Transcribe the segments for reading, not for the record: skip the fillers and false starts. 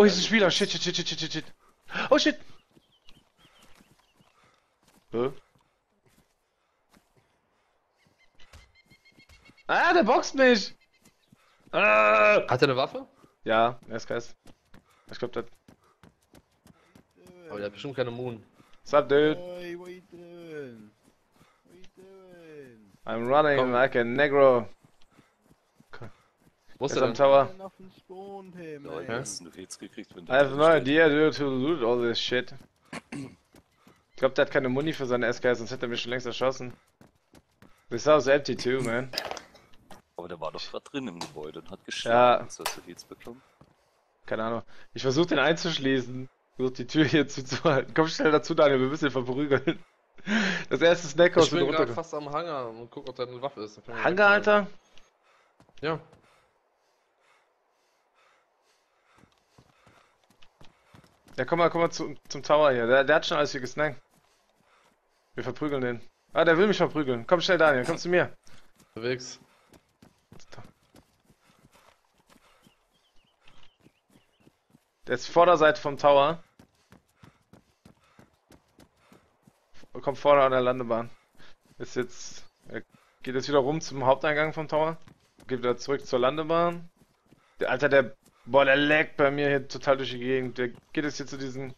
Oh, hier ist ein Spieler. Shit, shit, shit, shit, shit, shit. Oh, shit. Hä? Ah, der boxt mich. Ah. Hat er eine Waffe? Ja, SKS. Ich glaub, das... Aber der hat bestimmt keine Moon. What's up, dude? Hey, what you doing? What you doing? I'm running like a negro. Wo ist der am Tower? I have no idea dude, to loot all this shit. Ich glaub, der hat keine Muni für seine SKS, sonst hätte er mich schon längst erschossen. This house is empty too, man. Aber der war doch gerade drin im Gebäude und hat geschlagen. Ja. Hast du jetzt bekommen? Keine Ahnung. Ich versuch den einzuschließen. Versuch die Tür hier zuzuhalten. Komm schnell dazu, Daniel, wir müssen ihn verprügeln. Das erste Snackhaus. Ich bin gerade fast am Hangar und guck, ob da eine Waffe ist. Hangar, Alter? Ja. Ja, komm mal zum Tower hier. Der hat schon alles hier gesnackt. Wir verprügeln den. Ah, der will mich verprügeln. Komm schnell, Daniel, komm zu mir. Unterwegs. Der ist Vorderseite vom Tower. Kommt vorne an der Landebahn. Ist jetzt. Er geht jetzt wieder rum zum Haupteingang vom Tower. Geht wieder zurück zur Landebahn. Der Alter, der. Boah, der laggt bei mir hier total durch die Gegend. Der geht jetzt hier zu diesen.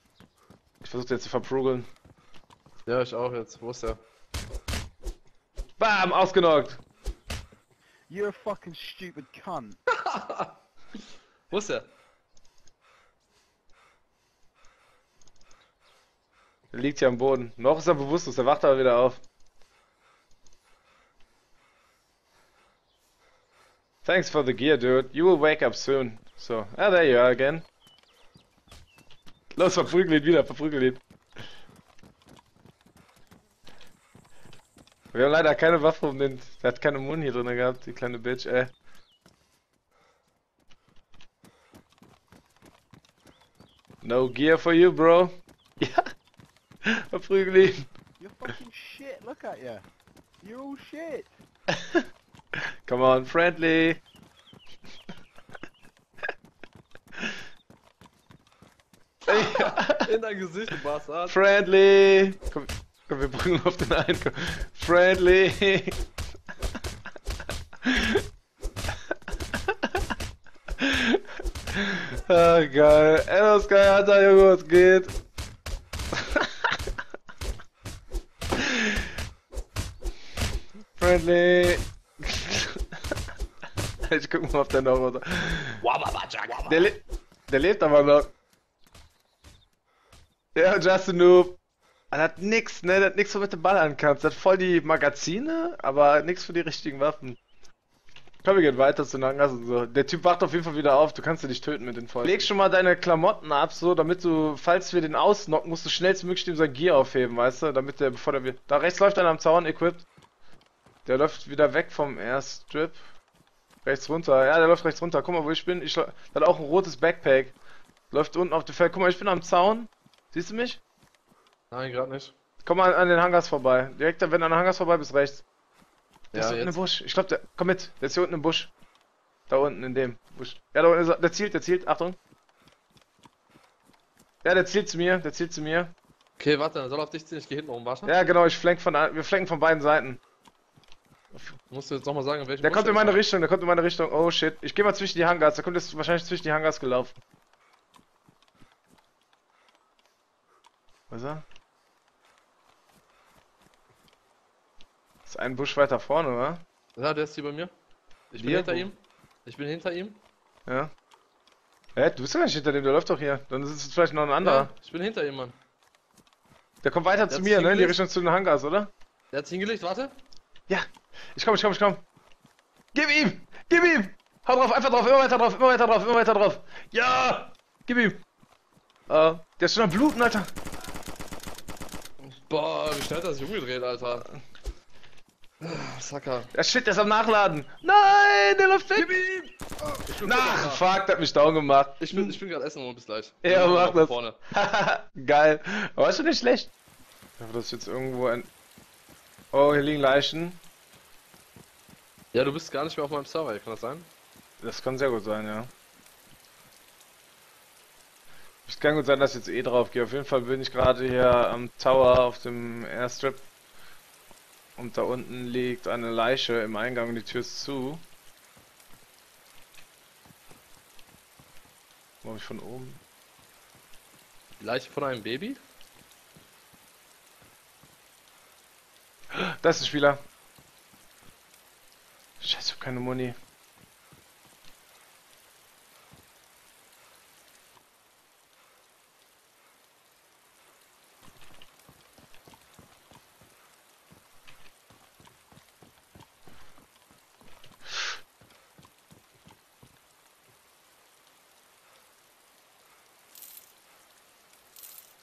Ich versuche jetzt zu verprügeln. Ja, ich auch jetzt. Wo ist der? Bam! Ausgenockt! You're a fucking stupid cunt. Wo ist der? Er liegt hier am Boden. Noch ist er bewusstlos, er wacht aber wieder auf. Thanks for the gear, dude. You will wake up soon. So, ah, there you are again. Los, verprügel ihn wieder, verprügel ihn. Wir haben leider keine Waffe um den... Der hat keine Muni hier drin gehabt, die kleine Bitch, ey. No gear for you, bro. Ja. Verprügel ihn. You're fucking shit, look at you. You're all shit. Come on, friendly. In dein Gesicht, du Bastard. Friendly. Komm, wir bringen auf den einen. Friendly. Ah, geil. Hello Sky, Alter, Junge, was geht? Friendly. Ich guck mal auf den Roboter. Der lebt aber noch. Ja, Justin Noob. Er hat nix, ne? Der hat nix, womit du Ball ankannst. Der hat voll die Magazine, aber nix für die richtigen Waffen. Komm, wir gehen weiter zu Nangas und so. Der Typ wacht auf jeden Fall wieder auf. Du kannst ihn nicht töten mit den Folgen. Leg schon mal deine Klamotten ab, so, damit du, falls wir den ausnocken, musst du schnellstmöglich ihm sein Gear aufheben, weißt du? Damit der, bevor der... Da rechts läuft einer am Zaun, equipped. Der läuft wieder weg vom Airstrip. Rechts runter, ja, der läuft rechts runter. Guck mal, wo ich bin. Ich hat auch ein rotes Backpack. Läuft unten auf dem Feld. Guck mal, ich bin am Zaun. Siehst du mich? Nein, gerade nicht. Komm mal an den Hangars vorbei. Direkt, wenn du an den Hangars vorbei bist, rechts. Der ist unten im Busch. Ich glaube, der. Komm mit. Der ist hier unten im Busch. Da unten in dem Busch. Ja, da unten ist er. Der zielt. Achtung. Ja, der zielt zu mir. Okay, warte, dann soll er auf dich zielen. Ich geh hinten rum, warte. Ja, genau, wir flanken von beiden Seiten. Musst du jetzt nochmal sagen, in welchem. Der kommt in meine Richtung, Oh shit. Ich geh mal zwischen die Hangars. Der kommt jetzt wahrscheinlich zwischen die Hangars gelaufen. Wo ist er? Ist ein Busch weiter vorne, oder? Ja, der ist hier bei mir. Ich bin hinter ihm. Ja. Hä, du bist ja nicht hinter dem, der läuft doch hier. Dann ist es vielleicht noch ein anderer. Ja, ich bin hinter ihm, Mann. Der kommt weiter zu mir, ne? In die Richtung zu den Hangars, oder? Der hat's hingelegt, warte. Ja. Ich komm. Gib ihm! Hau drauf, einfach drauf, immer weiter drauf. Ja! Gib ihm! Der ist schon am Bluten, Alter. Boah, wie schnell hat er sich umgedreht, Alter. Sacker. Ja, shit, der ist am Nachladen. Nein, der läuft weg. Gib ihm! Nach, fuck, der hat mich down gemacht. Ich bin gerade essen und bis gleich. Ja, mach das. Vorne. Geil. Aber ist schon nicht schlecht. Ich hoffe, das ist jetzt irgendwo ein... Oh, hier liegen Leichen. Ja, du bist gar nicht mehr auf meinem Server, kann das sein? Das kann sehr gut sein, ja. kann gut sein, dass ich jetzt eh drauf gehe. Auf jeden Fall bin ich gerade hier am Tower auf dem Airstrip. Und da unten liegt eine Leiche im Eingang und die Tür ist zu. Mach ich von oben. Die Leiche von einem Baby? Das ist ein Spieler. Scheiße, ich hab keine Muni.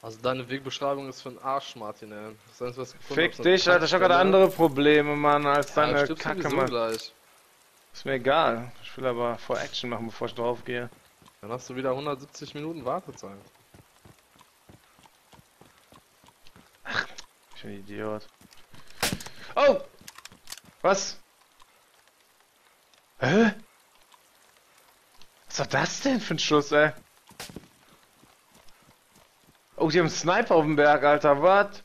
Also deine Wegbeschreibung ist für den Arsch, Martin, ey. Das heißt, was gefunden, fick dich, Alter, ich hab gerade andere Probleme, Mann, als ja, deine Kacke, Mann. Gleich. Ist mir egal. Ich will aber vor Action machen, bevor ich drauf gehe. Dann hast du wieder 170 Minuten Wartezeit. Ach, ich bin ein Idiot. Oh! Was? Hä? Was war das denn für ein Schuss, ey? Oh, die haben einen Sniper auf dem Berg, Alter, was?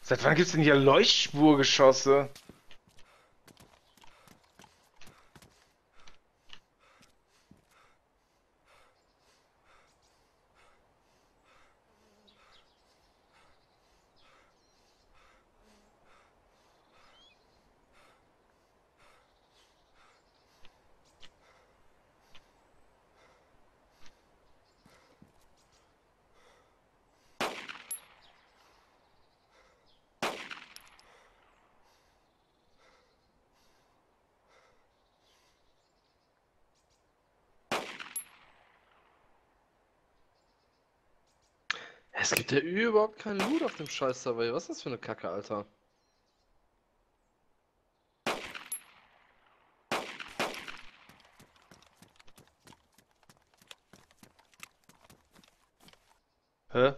Seit wann gibt's denn hier Leuchtspurgeschosse? Es gibt ja überhaupt keinen Loot auf dem Scheiß dabei. Was ist das für eine Kacke, Alter? Hä?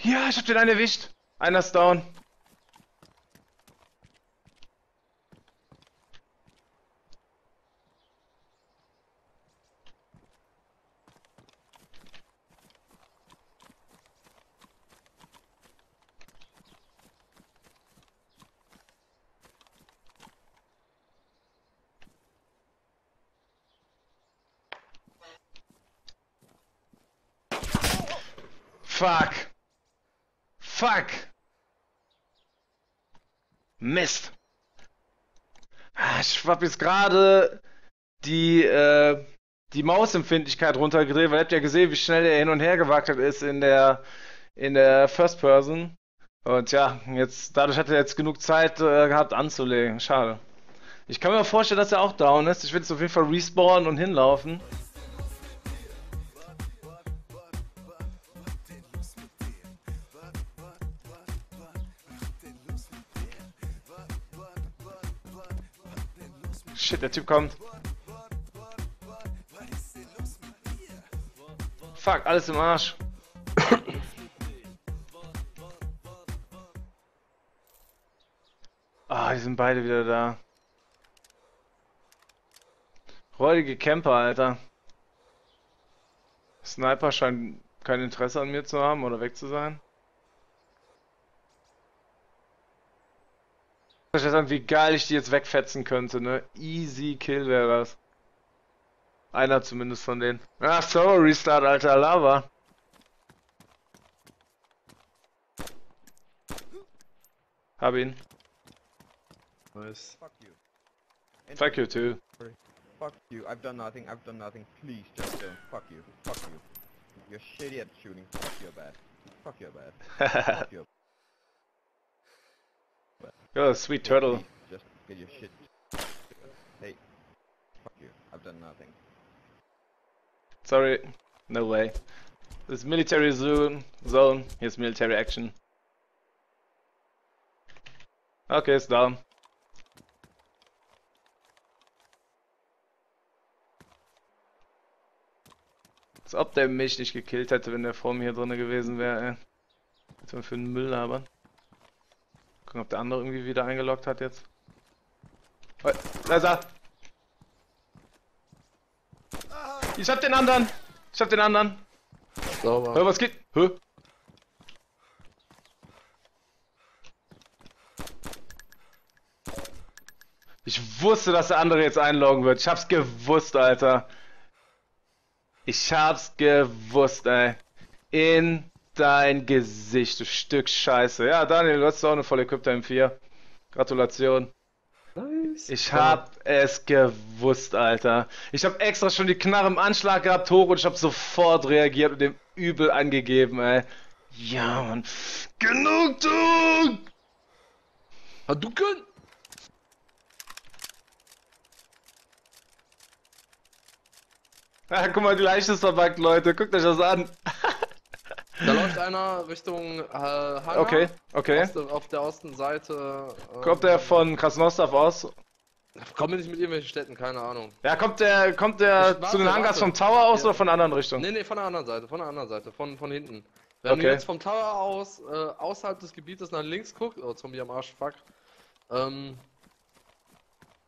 Ja, ich hab den einen erwischt. Einer ist down. Fuck. Fuck! Mist! Ich hab jetzt gerade die Mausempfindlichkeit runtergedreht, weil ihr habt ja gesehen, wie schnell der hin und her gewackelt ist in der First Person. Und ja, jetzt dadurch hat er jetzt genug Zeit gehabt anzulegen. Schade. Ich kann mir vorstellen, dass er auch down ist. Ich will jetzt auf jeden Fall respawnen und hinlaufen. Shit, der Typ kommt. Fuck, alles im Arsch. Ah, die sind beide wieder da. Räudige Camper, Alter. Sniper scheint kein Interesse an mir zu haben oder weg zu sein. Ich weiß nicht, wie geil ich die jetzt wegfetzen könnte, ne? Easy Kill wäre das. Einer zumindest von denen. Ach so, Restart, alter Lava. Hab ihn. Nice. Fuck you. And fuck you too. Fuck you, I've done nothing, please just don't. Fuck you. You're shitty at shooting, fuck your bad. Fuck your bad. Fuck your bad. Oh, sweet turtle. Just get your shit. Hey, fuck you. I've done nothing. Sorry, no way. This military zone. Here's military action. Okay, it's down. Als ob der mich nicht gekillt hätte, wenn der vor mir hier drin gewesen wäre, ey. Jetzt mal für den Müll labern. Gucken, ob der andere irgendwie wieder eingeloggt hat jetzt. Oh, da ist er! Ich hab den anderen! Ich hab den anderen! Sauber. Hör, was geht? Hö? Ich wusste, dass der andere jetzt einloggen wird. Ich hab's gewusst, Alter. Ich hab's gewusst, ey. In dein Gesicht, du Stück Scheiße. Ja, Daniel, du hast auch eine voll equippte M4. Gratulation. Nice. Ich hab es gewusst, Alter. Ich hab extra schon die Knarre im Anschlag gehabt, hoch, und ich hab sofort reagiert und dem übel angegeben, ey. Ja, Mann. Genugtuung! Hadouken! Ah, guck mal, die Leiche ist verbuggt, Leute. Guckt euch das an. Da läuft einer Richtung Hangar. Okay, okay. Auf der Ostenseite. Kommt der von Krasnostav aus? Kommen wir nicht mit irgendwelchen Städten, keine Ahnung. Ja, kommt der zu den Hangars vom Tower aus, ja, oder von der anderen Richtung? Nee, nee, von der anderen Seite, von hinten. Wenn okay, du jetzt vom Tower aus, außerhalb des Gebietes nach links guckt, oh, Zombie am Arsch, fuck.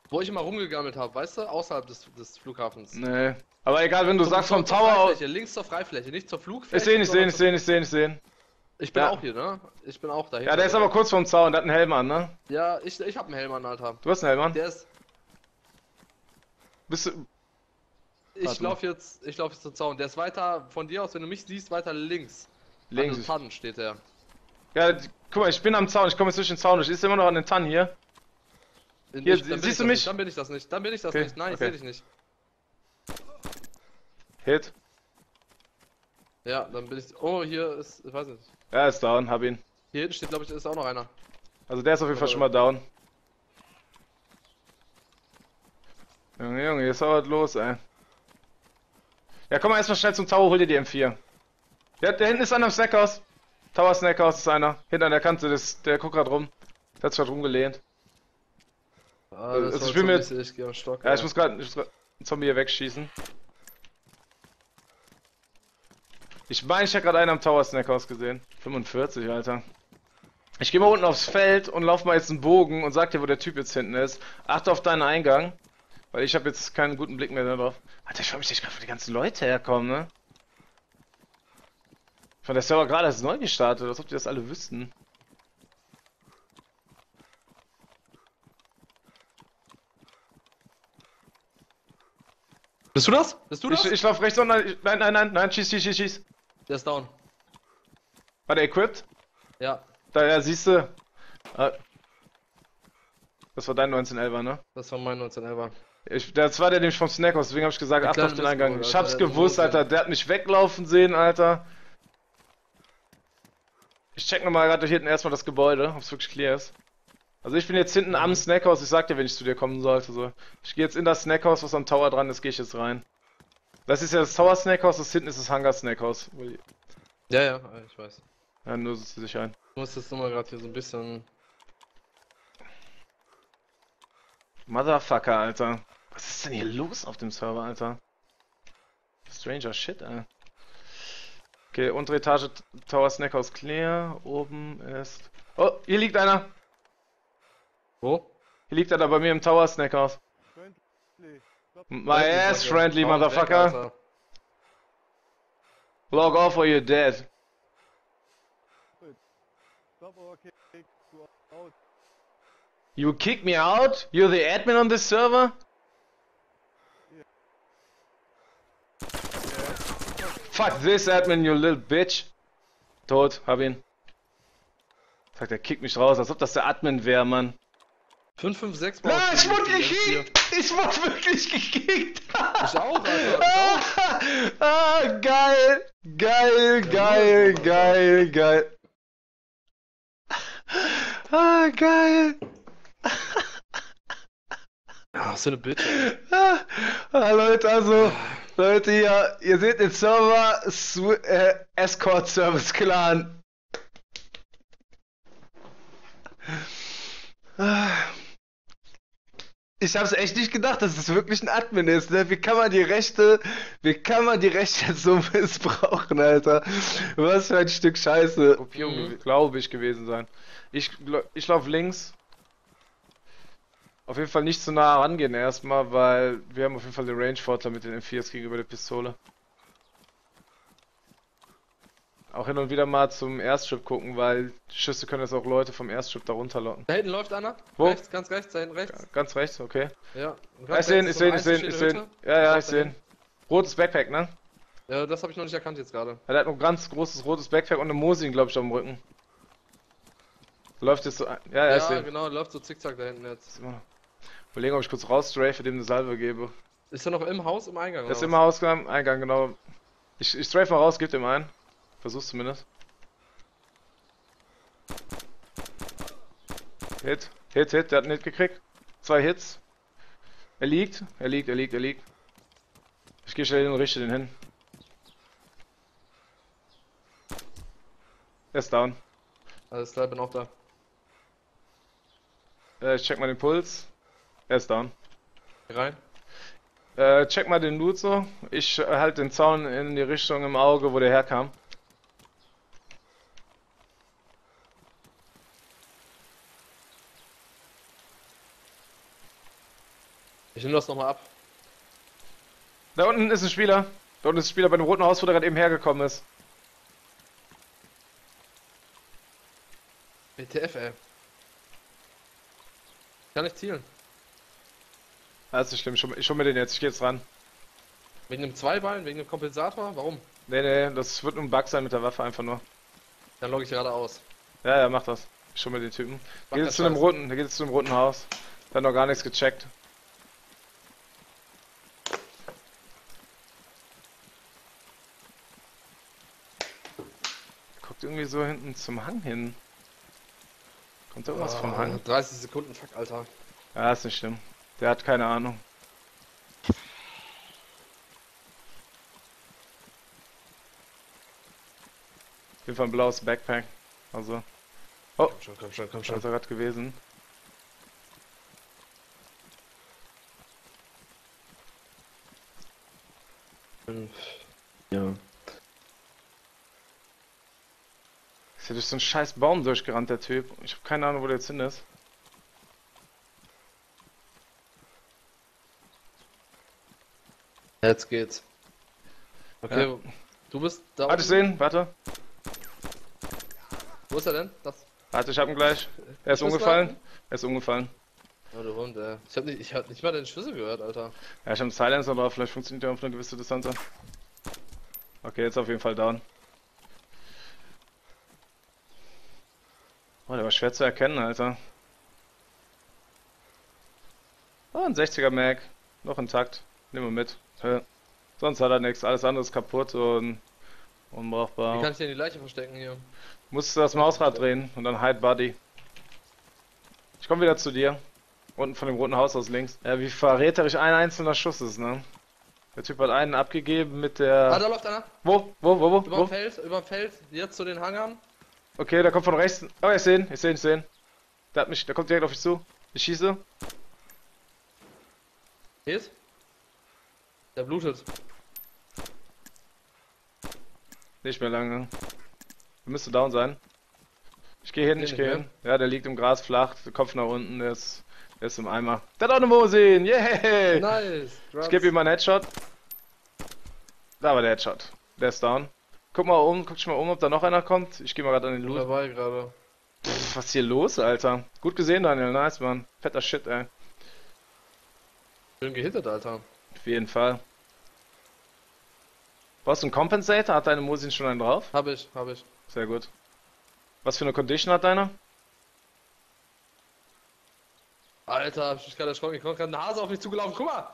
Wo ich immer rumgegammelt habe, weißt du? Außerhalb des Flughafens. Nee. Aber egal, wenn du sagst vom Tower aus. Links zur Freifläche, nicht zur Flugfläche. Ich seh. Ich bin auch hier, ne? Ich bin auch da. Ja, der ist aber kurz vom Zaun, der hat einen Helm an, ne? Ja, ich hab einen Helm an, Alter. Du hast einen Helm an? Der ist. Bist du. Ich lauf jetzt zum Zaun. Der ist weiter von dir aus, wenn du mich siehst, weiter links. Links. An den Tannen steht der. Ja, guck mal, ich bin am Zaun, ich komme zwischen den Zaun durch. Ist immer noch an den Tannen hier. Hier, siehst du mich? Dann bin ich das nicht, okay. Nein, okay. Ich seh dich nicht. Hit. Ja, dann bin ich. Oh, hier ist. Ich weiß nicht. Er ist down, hab ihn. Hier hinten steht, glaube ich, ist auch noch einer. Also der ist auf jeden Fall schon mal down. Junge, Junge, hier ist auch was los, ey. Ja, komm mal erstmal schnell zum Tower, hol dir die M4. Ja, der hinten ist einer im Snackhaus. Tower Snackhaus ist einer. Hinten an der Kante, der guckt gerade rum. Der hat sich gerade rumgelehnt. Ah, das also, ich geh am Stock. Ja, ich muss gerade einen Zombie hier wegschießen. Ich meine, ich habe gerade einen am Tower Snackhaus gesehen. 45, Alter. Ich gehe mal unten aufs Feld und laufe mal jetzt einen Bogen und sag dir, wo der Typ jetzt hinten ist. Achte auf deinen Eingang, weil ich habe jetzt keinen guten Blick mehr drauf. Alter, ich freu mich nicht gerade, wo die ganzen Leute herkommen, ne? Ich fand, der Server gerade erst neu gestartet, als ob die das alle wüssten. Bist du das? Ich lauf rechts unten. Nein, schieß. Der ist down. War der equipped? Ja. Daher siehst du. Das war dein 1911er, ne? Das war mein 1911er. Das war der nämlich vom Snackhaus, deswegen hab ich gesagt, acht auf den Eingang. Oder? Ich hab's gewusst, Alter, der hat mich weglaufen sehen, Alter. Ich check nochmal gerade hier hinten erstmal das Gebäude, ob's wirklich clear ist. Also ich bin jetzt hinten am Snackhaus, ich sag dir, wenn ich zu dir kommen sollte, so. Ich gehe jetzt in das Snackhaus, was am Tower dran ist, gehe ich jetzt rein. Das ist ja das Tower Snackhaus, das hinten ist das Hangar Snackhaus. Ja, ja, ich weiß. Ja, nur sitzt du dich ein. Du musst jetzt nochmal gerade hier so ein bisschen... Motherfucker, Alter. Was ist denn hier los auf dem Server, Alter? Stranger Shit, ey. Okay, untere Etage Tower Snackhaus clear, oben ist... Oh, hier liegt einer! Wo? Hier liegt er da bei mir im Tower Snackhaus. My ass friendly, motherfucker. Log off or you're dead. You kick me out? You're the admin on this server? Fuck this admin, you little bitch. Tot, hab ihn. Sagt, er kickt mich raus, als ob das der Admin wäre, Mann. 556 war. Nein, ich wurde gekickt! Ich wurde wirklich gekickt! Ich auch, Alter! Ah, geil! Geil! Ah, geil! Ach, so eine Bitch. Ah, Leute, also. Leute, ihr seht den Server Escort Service Clan. Ah. Ich hab's echt nicht gedacht, dass es wirklich ein Admin ist, ne? Wie kann man die Rechte so missbrauchen, Alter? Was für ein Stück Scheiße. Kopierung, glaube ich, gewesen sein. Ich laufe links. Auf jeden Fall nicht zu nah rangehen erstmal, weil wir haben auf jeden Fall den Range-Vorteil mit den M4s gegenüber der Pistole. Auch hin und wieder mal zum Airstrip gucken, weil Schüsse können jetzt auch Leute vom Airstrip da runterlocken. Da hinten läuft einer. Wo? Rechts, ganz rechts, da hinten rechts. Ja, ganz rechts, okay. Ja. Ich seh ihn. Ja, ich seh ihn. Rotes Backpack, ne? Ja, das habe ich noch nicht erkannt jetzt gerade. Ja, der hat noch ein ganz großes rotes Backpack und eine Mosin, glaube ich, am Rücken. Läuft jetzt so... Ja, ich seh ihn. Ja, genau, läuft so zickzack da hinten jetzt. Überlegen, ob ich kurz rausstrafe, dem eine Salve gebe. Ist er noch im Haus, im Eingang? Ist im Haus, im Eingang, genau. Ich strafe mal raus, gib dem einen. Versuch's zumindest. Hit, der hat einen Hit gekriegt. 2 Hits. Er liegt. Ich gehe schnell hin und richte den hin. Er ist down. Alles klar, bin auch da. Ich check mal den Puls. Er ist down. Rein. Check mal den Loot so. Ich halte den Zaun in die Richtung im Auge, wo der herkam. Ich nehme das nochmal ab. Da unten ist ein Spieler. Da unten ist ein Spieler bei dem roten Haus, wo der gerade eben hergekommen ist. WTF, ey. Kann ich zielen. Alles nicht schlimm, ich schau mir den jetzt, ich geh jetzt ran. Wegen dem Zweibein, wegen dem Kompensator? Warum? Nee, das wird nur ein Bug sein mit der Waffe einfach nur. Dann logge ich gerade aus. Ja, mach das. Ich schau mir den Typen. Geht jetzt zu dem roten, der geht jetzt zu dem roten Haus. Der hat noch gar nichts gecheckt. Guckt irgendwie so hinten zum Hang hin. Kommt da irgendwas vom Hang? 30 Sekunden, fuck, Alter. Ja, ist nicht schlimm. Der hat keine Ahnung. Auf jeden Fall ein blaues Backpack. Also. Oh! Komm schon. Das ist gerade gewesen. Ja. Ist ja durch so einen scheiß Baum durchgerannt, der Typ. Ich habe keine Ahnung, wo der jetzt hin ist. Jetzt geht's. Okay, ja. Du bist da. Warte, ich seh ihn, warte. Wo ist er denn? Das. Warte, ich hab ihn gleich. Er ist umgefallen. Oh, du Hund, ey. Ich hab nicht mal den Schlüssel gehört, Alter. Ja, ich hab einen Silencer drauf, vielleicht funktioniert der auf eine gewisse Distanz. Okay, jetzt auf jeden Fall down. Oh, der war schwer zu erkennen, Alter. Oh, ein 60er Mag. Noch intakt. Nehmen wir mit. Sonst hat er nichts, alles andere ist kaputt und unbrauchbar. Wie kann ich denn die Leiche verstecken hier? Musst du das Mausrad drehen und dann Hide Buddy. Ich komme wieder zu dir. Unten von dem roten Haus aus links. Ja, wie verräterisch ein einzelner Schuss ist, ne? Der Typ hat einen abgegeben mit der... Ah, da läuft einer! Wo? Überm Feld, jetzt zu den Hangern. Okay, der kommt von rechts. Oh, ich seh ihn. Der kommt direkt auf mich zu. Ich schieße. Geht? Der blutet. Nicht mehr lange. Der müsste down sein. Ich geh hin. Ja, der liegt im Gras flach, der Kopf nach unten, der ist im Eimer. Der hat auch eine Mosin! Yay! Yeah. Nice! Drugs. Ich geb ihm mal einen Headshot. Da war der Headshot. Der ist down. Guck dich mal um, ob da noch einer kommt. Ich geh mal gerade an den Loot. Dabei gerade. Was ist hier los, Alter? Gut gesehen, Daniel. Nice, Mann. Fetter Shit, ey. Schön gehittet, Alter. Auf jeden Fall. Brauchst du einen Compensator? Hat deine Mosin schon einen drauf? Hab ich. Sehr gut. Was für eine Condition hat deiner? Alter, ich bin gerade erschrocken. Ich komme gerade eine Hase auf mich zugelaufen. Guck mal!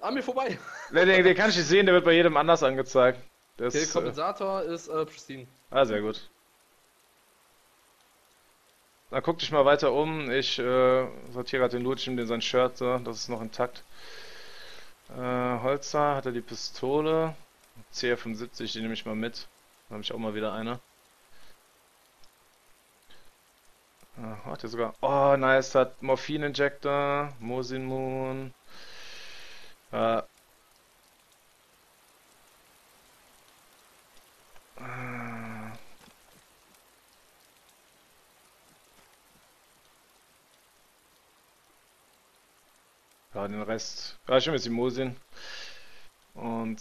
An mir vorbei! Den kann ich nicht sehen, der wird bei jedem anders angezeigt. Der Kompensator ist pristine. Ah, sehr gut. Dann guck dich mal weiter um. Ich sortiere gerade den Loot, ich nehme den sein Shirt, so. Das ist noch intakt. Holzer, hat er die Pistole. CF75, die nehme ich mal mit. Da habe ich auch mal wieder eine. Hat er sogar. Oh, nice. Hat Morphin-Injector. Mosin Moon. Ja, den Rest. Ja, schon ein bisschen Mosin. Und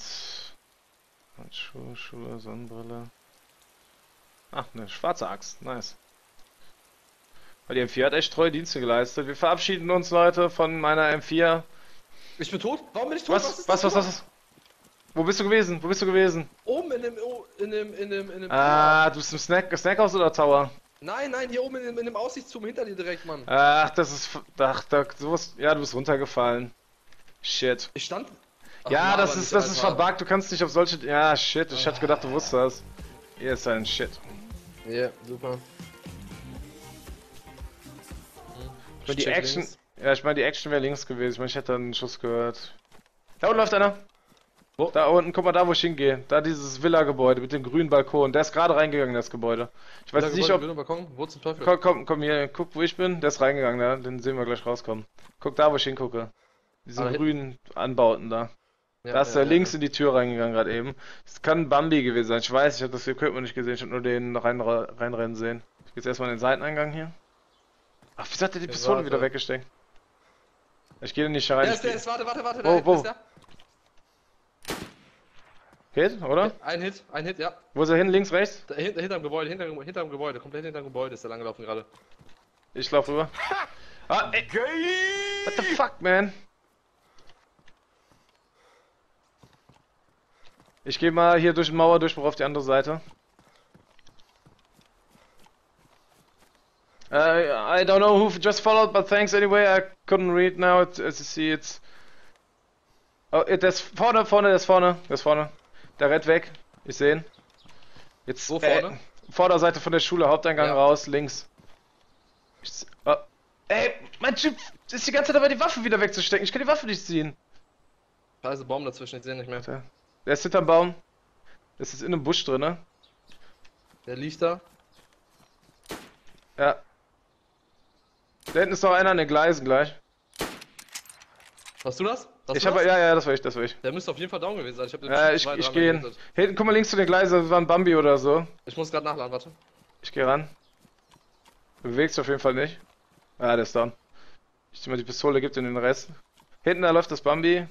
Handschuhe, Schuhe, Sonnenbrille. Ach, eine schwarze Axt. Nice. Die M4 hat echt treue Dienste geleistet. Wir verabschieden uns, Leute, von meiner M4. Ich bin tot? Warum bin ich tot? Was? Wo bist du gewesen? Oben in dem... du bist im Snackhaus oder Tower? Nein, hier oben in dem Aussichtsturm hinter dir direkt, Mann. Ach, das ist... sowas... Ja, du bist runtergefallen. Shit. Ich stand... Ach, ja, Mann, das ist verbuggt. Du kannst nicht auf solche... Ja, shit. Ich hätte gedacht, du wusstest das. Hier ist ein Shit. Ja, yeah, super. Die Action, ja, ich meine, die Action wäre links gewesen. Ich meine, ich hätte einen Schuss gehört. Da unten läuft einer. Wo? Da unten, guck mal da, wo ich hingehe. Da dieses Villa-Gebäude mit dem grünen Balkon. Der ist gerade reingegangen, das Gebäude. Ich weiß nicht, ob... Balkon? Wo zum Teufel? Komm hier, guck, wo ich bin. Der ist reingegangen, da. Den sehen wir gleich rauskommen. Guck da, wo ich hingucke. Diese grünen Anbauten da. Ja, da ist er links in die Tür reingegangen gerade eben. Das kann Bambi gewesen sein. Ich weiß, ich habe das Equipment nicht gesehen. Ich habe nur den reinrennen sehen. Ich gehe jetzt erstmal in den Seiteneingang hier. Ach, wieso hat er die Pistole wieder weggesteckt? Ich gehe nicht rein. Warte, wo? Da Hit, oder? Ein Hit, ja. Wo ist er hin? Links, rechts? Da, hinterm Gebäude, hinterm Gebäude. Komplett hinterm Gebäude ist er langgelaufen gerade. Ich lauf rüber. Ah, ey. What the fuck, man? Ich gehe mal hier durch die Mauer, auf die andere Seite. I don't know who just followed, but thanks anyway. I couldn't read now. As you see, it's. Oh, das vorne. Der rennt weg. Ich sehe ihn. Jetzt. Wo vorne? Vorderseite von der Schule, Haupteingang raus, links. Ey, mein Typ ist die ganze Zeit dabei, die Waffe wieder wegzustecken. Ich kann die Waffe nicht ziehen. Scheiße, Baum dazwischen, ich sehe ihn nicht mehr. Der ist hinterm Baum. Das ist in einem Busch drin, ne? Der liegt da. Ja. Da hinten ist noch einer an den Gleisen gleich. Hast du das? Ja, das war ich. Der müsste auf jeden Fall down gewesen sein. Ich hab den ich gehe hin. Hinten, guck mal links zu den Gleisen, das war ein Bambi oder so. Ich muss gerade nachladen, warte. Ich gehe ran. Du bewegst auf jeden Fall nicht. Ah, der ist down. Ich zieh mal die Pistole, gib dir den Rest. Hinten, da läuft das Bambi.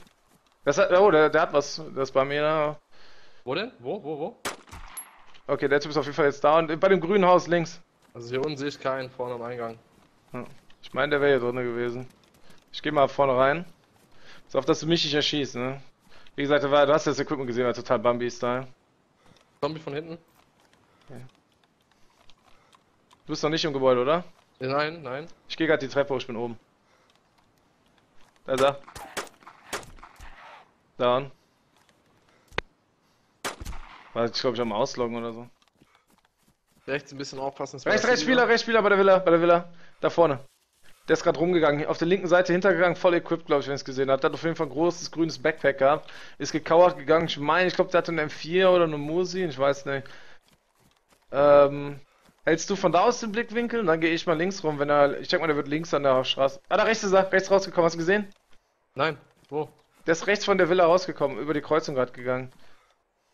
Das hat, oh, der hat was. Das Bambi, da. Wo denn? Wo? Okay, der Typ ist auf jeden Fall jetzt down. Bei dem grünen Haus links. Also hier unten sehe ich keinen vorne am Eingang. Ich meine, der wäre hier drin gewesen. Ich gehe mal vorne rein. Pass auf, dass du mich nicht erschießt, ne? Wie gesagt, du hast das Equipment gesehen, war total Bambi-Style. Bambi von hinten? Ja. Du bist noch nicht im Gebäude, oder? Nein. Ich gehe gerade die Treppe hoch, ich bin oben. Da ist er. Down. Warte, ich glaube, ich habe mal ausloggen oder so. Rechts ein bisschen aufpassen. Rechts Spieler, bei der Villa. Da vorne. Der ist gerade rumgegangen. Auf der linken Seite hintergegangen, voll equipped, glaube ich, wenn ich es gesehen habe. Der hat auf jeden Fall ein großes grünes Backpack gehabt. Ist gekauert gegangen. Ich meine, ich glaube, der hatte eine M4 oder eine Mosin. Ich weiß nicht. Hältst du von da aus den Blickwinkel? Dann gehe ich mal links rum, wenn er. Ich denke mal, der wird links an der Straße. Ah, da rechts ist er. Rechts rausgekommen. Hast du gesehen? Nein. Wo? Der ist rechts von der Villa rausgekommen. Über die Kreuzung gerade gegangen.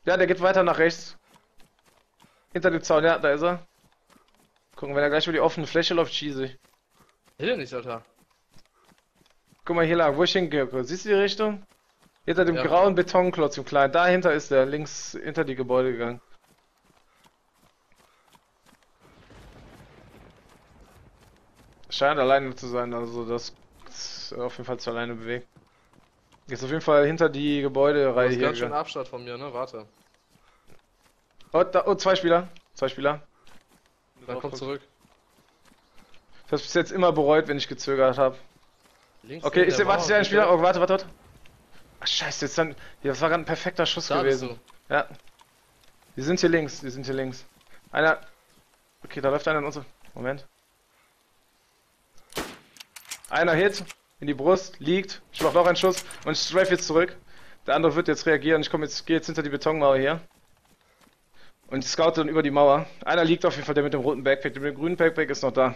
Ja, der geht weiter nach rechts. Hinter dem Zaun, ja, da ist er. Gucken, wenn er gleich über die offene Fläche läuft, schieße ich. Hier nicht, Alter. Guck mal hier lang, wo ich hingehe. Siehst du die Richtung? Hinter dem grauen Betonklotz im Kleinen. Dahinter ist er, links hinter die Gebäude gegangen. Scheint alleine zu sein, also das ist auf jeden Fall zu alleine bewegt. Jetzt auf jeden Fall hinter die Gebäudereihe hier. Das ist ganz schön Abstand von mir, ne? Warte. Oh, zwei Spieler. Dann komm zurück. Ich hab's bis jetzt immer bereut, wenn ich gezögert habe. Okay, ich sehe, warte, ich sehe einen Spieler. Oh, warte. Ach, scheiße, jetzt dann. Das war gerade ein perfekter Schuss gewesen. Ja. Die sind hier links. Einer. Okay, da läuft einer in unsere. Moment. Einer hit, in die Brust, liegt. Ich mach noch einen Schuss und ich strafe jetzt zurück. Der andere wird jetzt reagieren. Ich gehe jetzt hinter die Betonmauer hier. Und ich scoute dann über die Mauer. Einer liegt auf jeden Fall, der mit dem roten Backpack. Der mit dem grünen Backpack ist noch da.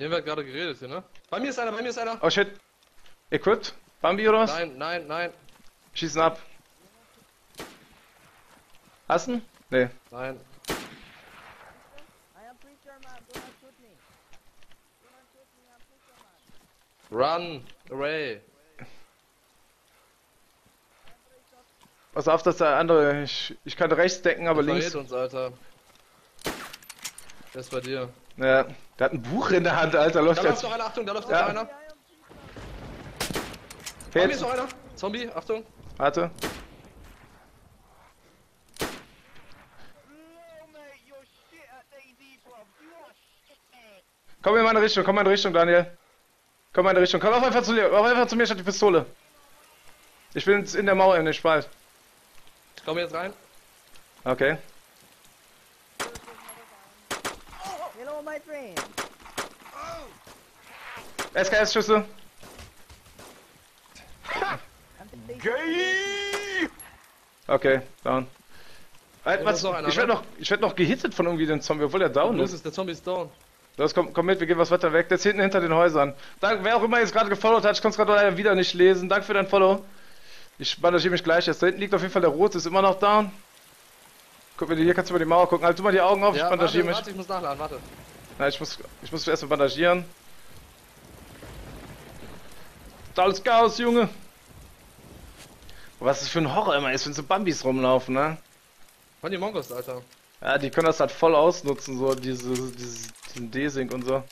Nehmen wir gerade geredet hier, ne? Bei mir ist einer, bei mir ist einer! Oh shit! Equipped? Bambi oder was? Nein, nein, nein! Schießen ab! Hassen? Nee. Nein. Run! Away! Pass auf, dass der andere... Ich kann rechts decken, aber der links... Der verrät uns, Alter. Der ist bei dir. Ja, der hat ein Buch in der Hand, Alter. Läuft da jetzt. Läuft noch einer, Achtung, da läuft noch einer. Hier ist noch einer. Zombie, Achtung. Warte. Komm in meine Richtung, komm in meine Richtung, Daniel. Komm in meine Richtung, komm einfach zu mir, statt die Pistole. Ich bin in der Mauer, in den Spalt. Ich komme jetzt rein. Okay. Hello, my friend. Oh. SKS-Schüsse. Okay, down. Alter, was? Ich werd noch gehittet von irgendwie den Zombie, obwohl er down ist. Der Zombie ist down. Los, komm mit, wir gehen was weiter weg. Der ist hinten hinter den Häusern. Dank, wer auch immer jetzt gerade gefollowt hat, ich konnte es gerade leider wieder nicht lesen. Danke für dein Follow. Ich bandagiere mich gleich jetzt. Da hinten liegt auf jeden Fall der Rote, ist immer noch down. Guck mal, hier kannst du über die Mauer gucken. Halt, tu mal die Augen auf, ja, ich bandagiere mich. Warte, ich muss nachladen, warte. Nein, ich muss erstmal bandagieren. Tolles Chaos, Junge. Was das für ein Horror immer ist, wenn so Bambis rumlaufen, ne? Von die Mongos, Alter. Ja, die können das halt voll ausnutzen, so diesen D-Sync und so.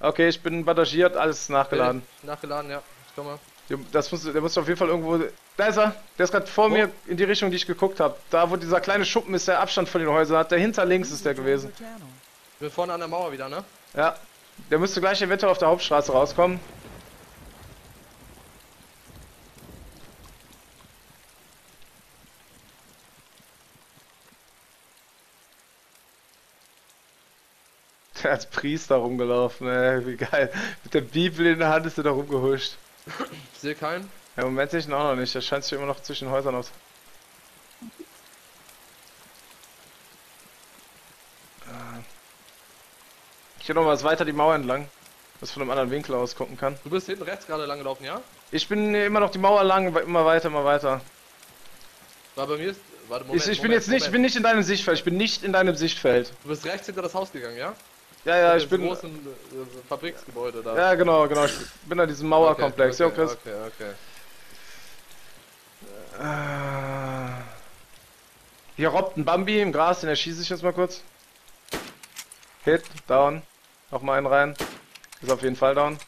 Okay, ich bin bandagiert, alles nachgeladen. Okay, nachgeladen, ja. Ich komme. Der muss auf jeden Fall irgendwo... Da ist er! Der ist gerade vor mir in die Richtung, die ich geguckt habe. Da, wo dieser kleine Schuppen ist, der Abstand von den Häusern hat. Der hinter links ist der gewesen. Wir vorne an der Mauer wieder, ne? Ja. Der müsste gleich eventuell auf der Hauptstraße rauskommen. Der als Priester rumgelaufen, ey. Wie geil. Mit der Bibel in der Hand ist er da rumgehuscht. Ich sehe keinen. Ja, im Moment sehe ich ihn auch noch nicht. Der scheint sich immer noch zwischen den Häusern aus. Ich gehe noch was weiter die Mauer entlang, was von einem anderen Winkel aus gucken kann. Du bist hinten rechts gerade lang gelaufen, ja? Ich bin immer noch die Mauer lang, immer weiter, immer weiter. War bei mir ist... Warte, Moment, ich bin nicht in deinem Sichtfeld, Du bist rechts hinter das Haus gegangen, ja? Ja, ja, ich bin... im großen Fabriksgebäude da. Ja, genau, genau. Ich bin an diesem Mauerkomplex. Okay, okay, ja, Chris. Okay. Hier robbt ein Bambi im Gras, den erschieße ich jetzt mal kurz. Hit, down. Nochmal einen rein. Ist auf jeden Fall down.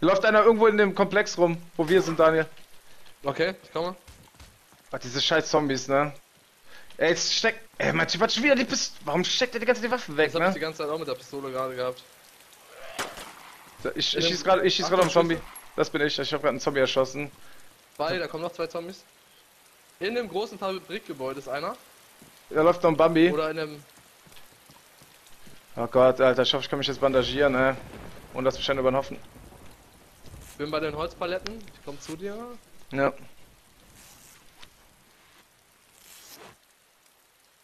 Hier läuft einer irgendwo in dem Komplex rum, wo wir sind, Daniel. Okay, ich komme. Ach, diese scheiß Zombies, ne? Ey, jetzt steckt... Ey, mein Typ hat schon wieder die Pistole... Warum steckt er die ganze Zeit die Waffen weg, ne? Das hab ich die ganze Zeit auch mit der Pistole gerade gehabt. Ich schieß gerade auf einen Zombie. Das bin ich hab gerade einen Zombie erschossen. Weil, da kommen noch zwei Zombies. In dem großen Fabrikgebäude ist einer. Da läuft noch ein Bambi. Oder in dem... Oh Gott, Alter, ich hoffe, ich kann mich jetzt bandagieren, ne? Und das wahrscheinlich über den Haufen. Ich bin bei den Holzpaletten. Ich komm zu dir. Ja.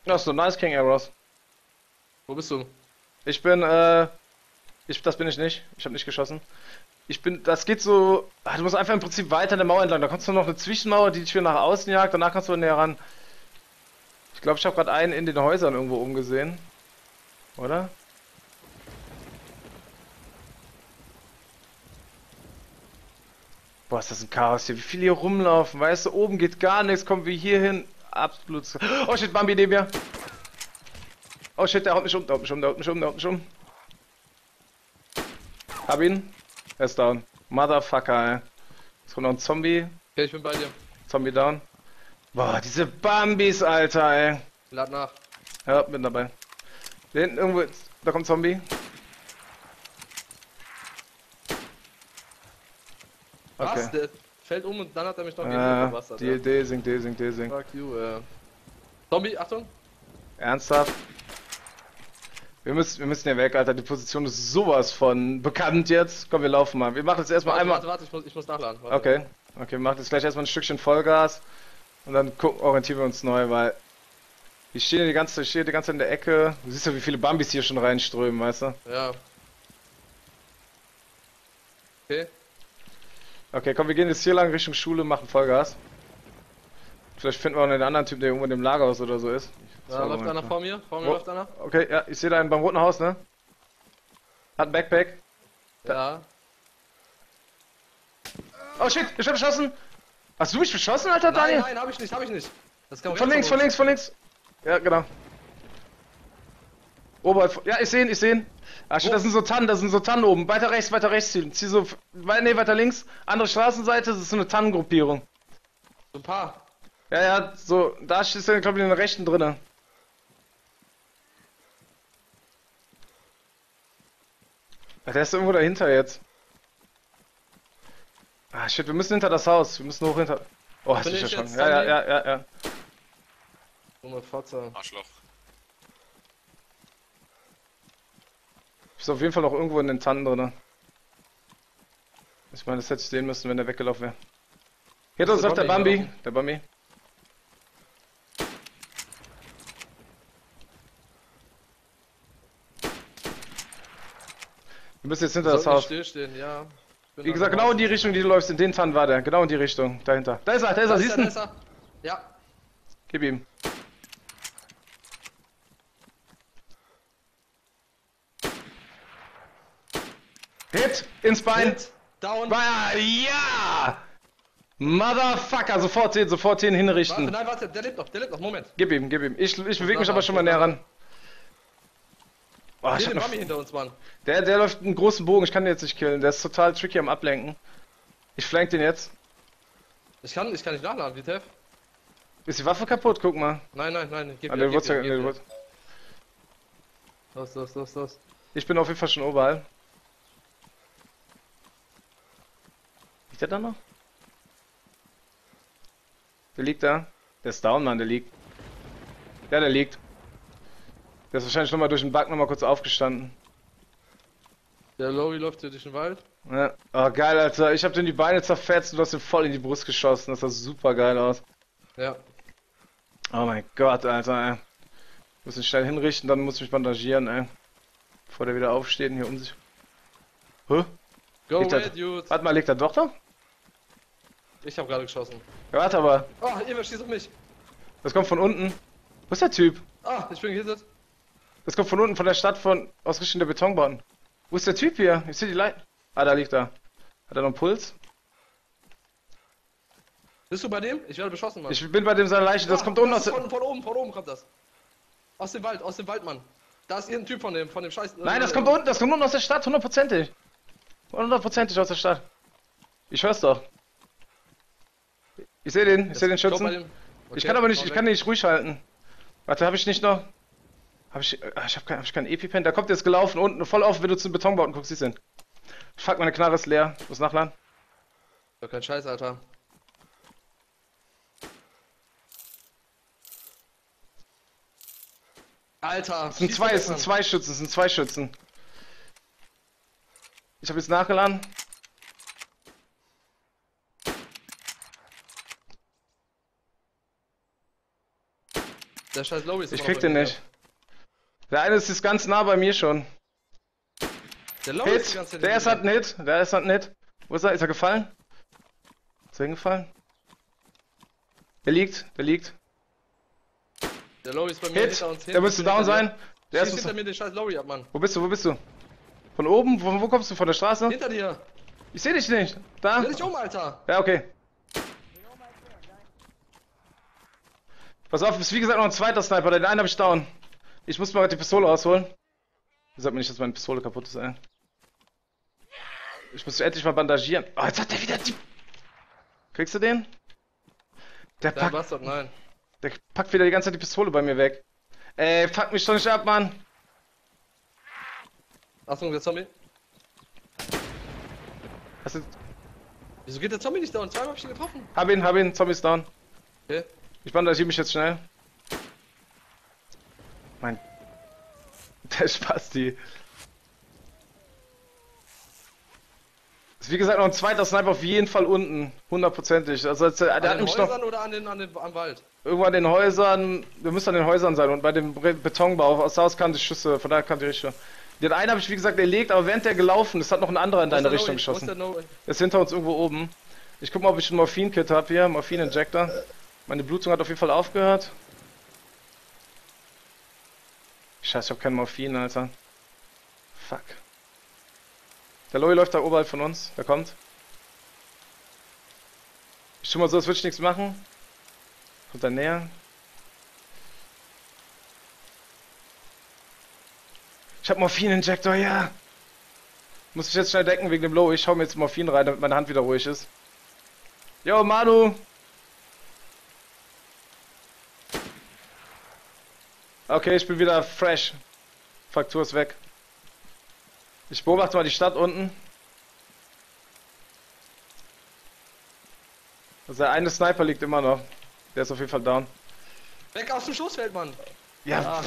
Das ist so nice, King Arrows. Wo bist du? Ich bin, das bin ich nicht. Ich habe nicht geschossen. Das geht so... Du musst einfach im Prinzip weiter an der Mauer entlang. Da kommst du noch eine Zwischenmauer, die dich wieder nach außen jagt. Danach kannst du näher ran. Ich glaube, ich habe gerade einen in den Häusern irgendwo oben gesehen. Oder? Boah, ist das ein Chaos hier. Wie viele hier rumlaufen, weißt du? Oben geht gar nichts. Kommen wir hier hin. Absolut. Oh shit, Bambi neben mir. Oh shit, der haut mich um, der haut mich um. Hab ihn. Er ist down. Motherfucker, ey. Jetzt kommt noch ein Zombie. Okay, ich bin bei dir. Zombie down. Boah, diese Bambis, Alter, ey. Lad nach. Ja, bin dabei. Da hinten irgendwo, da kommt ein Zombie. Okay. Was? Der fällt um und dann hat er mich noch gegen den Wasser. D-Sync. Fuck you, Zombie, Achtung! Ernsthaft? Wir müssen hier weg, Alter. Die Position ist sowas von bekannt jetzt. Komm, wir laufen mal. Wir machen jetzt erstmal einmal... Warte, ich muss nachladen. Warte. Okay, wir machen jetzt gleich erstmal ein Stückchen Vollgas. Und dann orientieren wir uns neu, weil... Ich stehe die ganze Zeit in der Ecke. Du siehst ja, wie viele Bambis hier schon reinströmen, weißt du? Ja. okay. Okay, komm, wir gehen jetzt hier lang Richtung Schule, machen Vollgas. Vielleicht finden wir auch einen anderen Typ, der irgendwo in dem Lagerhaus oder so ist. Da läuft einer vor mir. Vor mir läuft einer. Okay, ja, ich sehe da einen beim roten Haus, ne? Hat ein Backpack. Ja. Oh shit, ich hab geschossen! Hast du mich beschossen, Alter, nein, Daniel? Nein, hab ich nicht. Das kann von links. Ja, genau. Oberhalb, ja, ich seh ihn. Ah shit, das sind so Tannen oben. Weiter rechts ziehen. Zieh so, nee, weiter links. Andere Straßenseite, das ist so eine Tannengruppierung. So ein paar. Ja, so, da schießt er, glaube ich, in den rechten drinne. Ach, der ist irgendwo dahinter jetzt. Ah, shit, wir müssen hinter das Haus. Wir müssen hoch hinter... Oh, hast du dich erschrocken. Ja. Dumme Fotze. Arschloch. Ist auf jeden Fall noch irgendwo in den Tannen drinne. Ich meine, das hätte ich sehen müssen, wenn der weggelaufen wäre. Hinter uns läuft der Bambi. Der Bambi. Wir müssen jetzt hinter das Haus. Stillstehen, ja. Wie gesagt, genau in die Richtung, die du läufst, in den Tannen war der. Genau in die Richtung, dahinter. Da ist er, siehst du? Da ist er. Ja. Gib ihm. Hit ins Bein. Hit. Down. Ja! Motherfucker, sofort den hinrichten. Warte, nein, warte, der lebt noch, Moment. Gib ihm. Ich bewege mich aber schon mal näher ran. Oh, ich hab noch... hinter uns, Mann. Der läuft einen großen Bogen, ich kann den jetzt nicht killen, der ist total tricky am Ablenken. Ich flank den jetzt. Ich kann nicht nachladen, wie Tef. Ist die Waffe kaputt? Guck mal. Nein, gib mir. Los. Ich bin auf jeden Fall schon oberhalb. Liegt der da noch? Der liegt da. Der ist down, Mann, der liegt. Ja, der liegt. Der ist wahrscheinlich nochmal durch den Bug nochmal kurz aufgestanden. Der Lowry läuft hier durch den Wald. Ja. Oh geil, Alter. Ich hab den die Beine zerfetzt und du hast ihn voll in die Brust geschossen. Das sah super geil aus. Ja. Oh mein Gott, Alter, ey. Ich muss ihn schnell hinrichten, dann muss ich mich bandagieren, ey. Bevor der wieder aufsteht und hier um sich... Hä? Go away, dude. Warte mal, liegt er doch da? Ich hab gerade geschossen. Ja, warte aber. Oh, ihr schießt auf mich. Das kommt von unten. Wo ist der Typ? Ah, ich bin gehittet. Das kommt von unten, von der Stadt, aus Richtung der Betonbahn. Wo ist der Typ hier? Ich sehe die Leiter. Ah, da liegt er. Hat er noch einen Puls? Bist du bei dem? Ich werde beschossen, Mann. Ich bin bei dem, seine Leiche. Ja, das kommt unten aus... Von oben kommt das. Aus dem Wald, Mann. Da ist irgendein Typ von dem Scheiß... Nein, das kommt unten aus der Stadt, hundertprozentig aus der Stadt. Ich hör's doch. Ich sehe den Schützen. Okay, ich kann den nicht ruhig halten. Warte, hab ich nicht noch... Ich hab keinen EpiPen. Da kommt jetzt gelaufen, unten voll auf, wenn du zum Betonbauten guckst, siehst du den. Fuck, meine Knarre ist leer. Ich muss nachladen. Doch kein Scheiß, Alter. Alter! Es sind zwei Schützen. Ich hab jetzt nachgeladen. Der scheiß Lobby ist. Ich krieg den nicht. Der eine ist ganz nah bei mir schon. Der Low ist ganz hinten. Der erste hat einen Hit. Wo ist er? Ist er gefallen? Ist er hingefallen? Der liegt. Der Low ist bei mir hinter uns. Der müsste down sein. Der ist hinter mir den scheiß Lowry ab, Mann. Wo bist du? Von oben? Wo kommst du? Von der Straße? Hinter dir. Ich seh dich nicht. Da. Dreh dich um, Alter. Ja, okay. Pass auf, ist wie gesagt noch ein zweiter Sniper. Den einen hab ich down. Ich muss mal gerade die Pistole rausholen. Ich sag mir nicht, dass meine Pistole kaputt ist, ey. Ich muss endlich mal bandagieren. Oh, jetzt hat der wieder die... Kriegst du den? Der packt wieder die ganze Zeit die Pistole bei mir weg. Ey, fuck mich doch nicht ab, Mann. Achtung, der Zombie. Wieso geht der Zombie nicht down? Zweimal hab ich ihn getroffen. Hab ihn, Zombie ist down. Okay. Ich bandagiere mich jetzt schnell. Mein... Der Spasti. Ist wie gesagt noch ein zweiter Sniper auf jeden Fall unten. Hundertprozentig. Also der an hat den Häusern noch... oder am Wald? Irgendwo an den Häusern. Wir müssen an den Häusern sein und bei dem Betonbau. Aus der Haus kam die Schüsse, von daher kam die Richtung. Den einen habe ich wie gesagt erlegt, aber während der gelaufen ist, hat noch ein anderer in deine Richtung geschossen. Ist hinter uns irgendwo oben. Ich guck mal, ob ich einen Morphin-Kit habe hier, Morphin-Injector. Meine Blutung hat auf jeden Fall aufgehört. Scheiße, ich hab keinen Morphin, Alter. Fuck. Der Loi läuft da oberhalb von uns, der kommt. Ich tu mal so, als würde ich nichts machen. Kommt da näher. Ich hab Morphin-Injector, ja! Muss ich jetzt schnell decken wegen dem Low. Ich schau mir jetzt Morphin rein, damit meine Hand wieder ruhig ist. Yo, Manu! Okay, ich bin wieder fresh. Fraktur ist weg. Ich beobachte mal die Stadt unten. Also der eine Sniper liegt immer noch. Der ist auf jeden Fall down. Weg aus dem Schussfeld, Mann! Ja!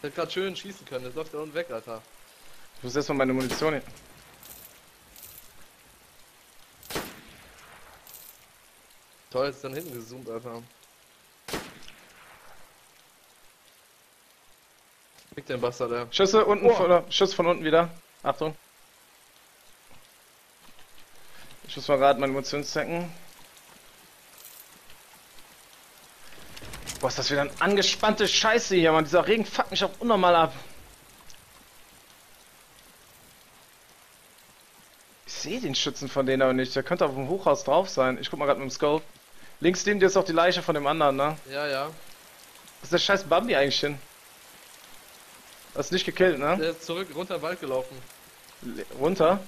Ich hätte gerade schön schießen können, das läuft da unten weg, Alter. Ich muss erstmal meine Munition hin. Toll, jetzt ist dann hinten gezoomt, Alter. Kriegt den Bastard, der. Schüsse unten, oh. Schuss von unten wieder. Achtung. Ich muss mal gerade meine Munition stacken. Boah, ist das wieder eine angespannte Scheiße hier, Mann. Dieser Regen fuckt mich auch unnormal ab. Ich sehe den Schützen von denen aber nicht. Der könnte auf dem Hochhaus drauf sein. Ich guck mal gerade mit dem Scope. Links neben dir ist auch die Leiche von dem anderen, ne? Ja, ja. Was ist der scheiß Bambi eigentlich hin? Das ist nicht gekillt, ne? Der ist zurück, runter im Wald gelaufen. Runter?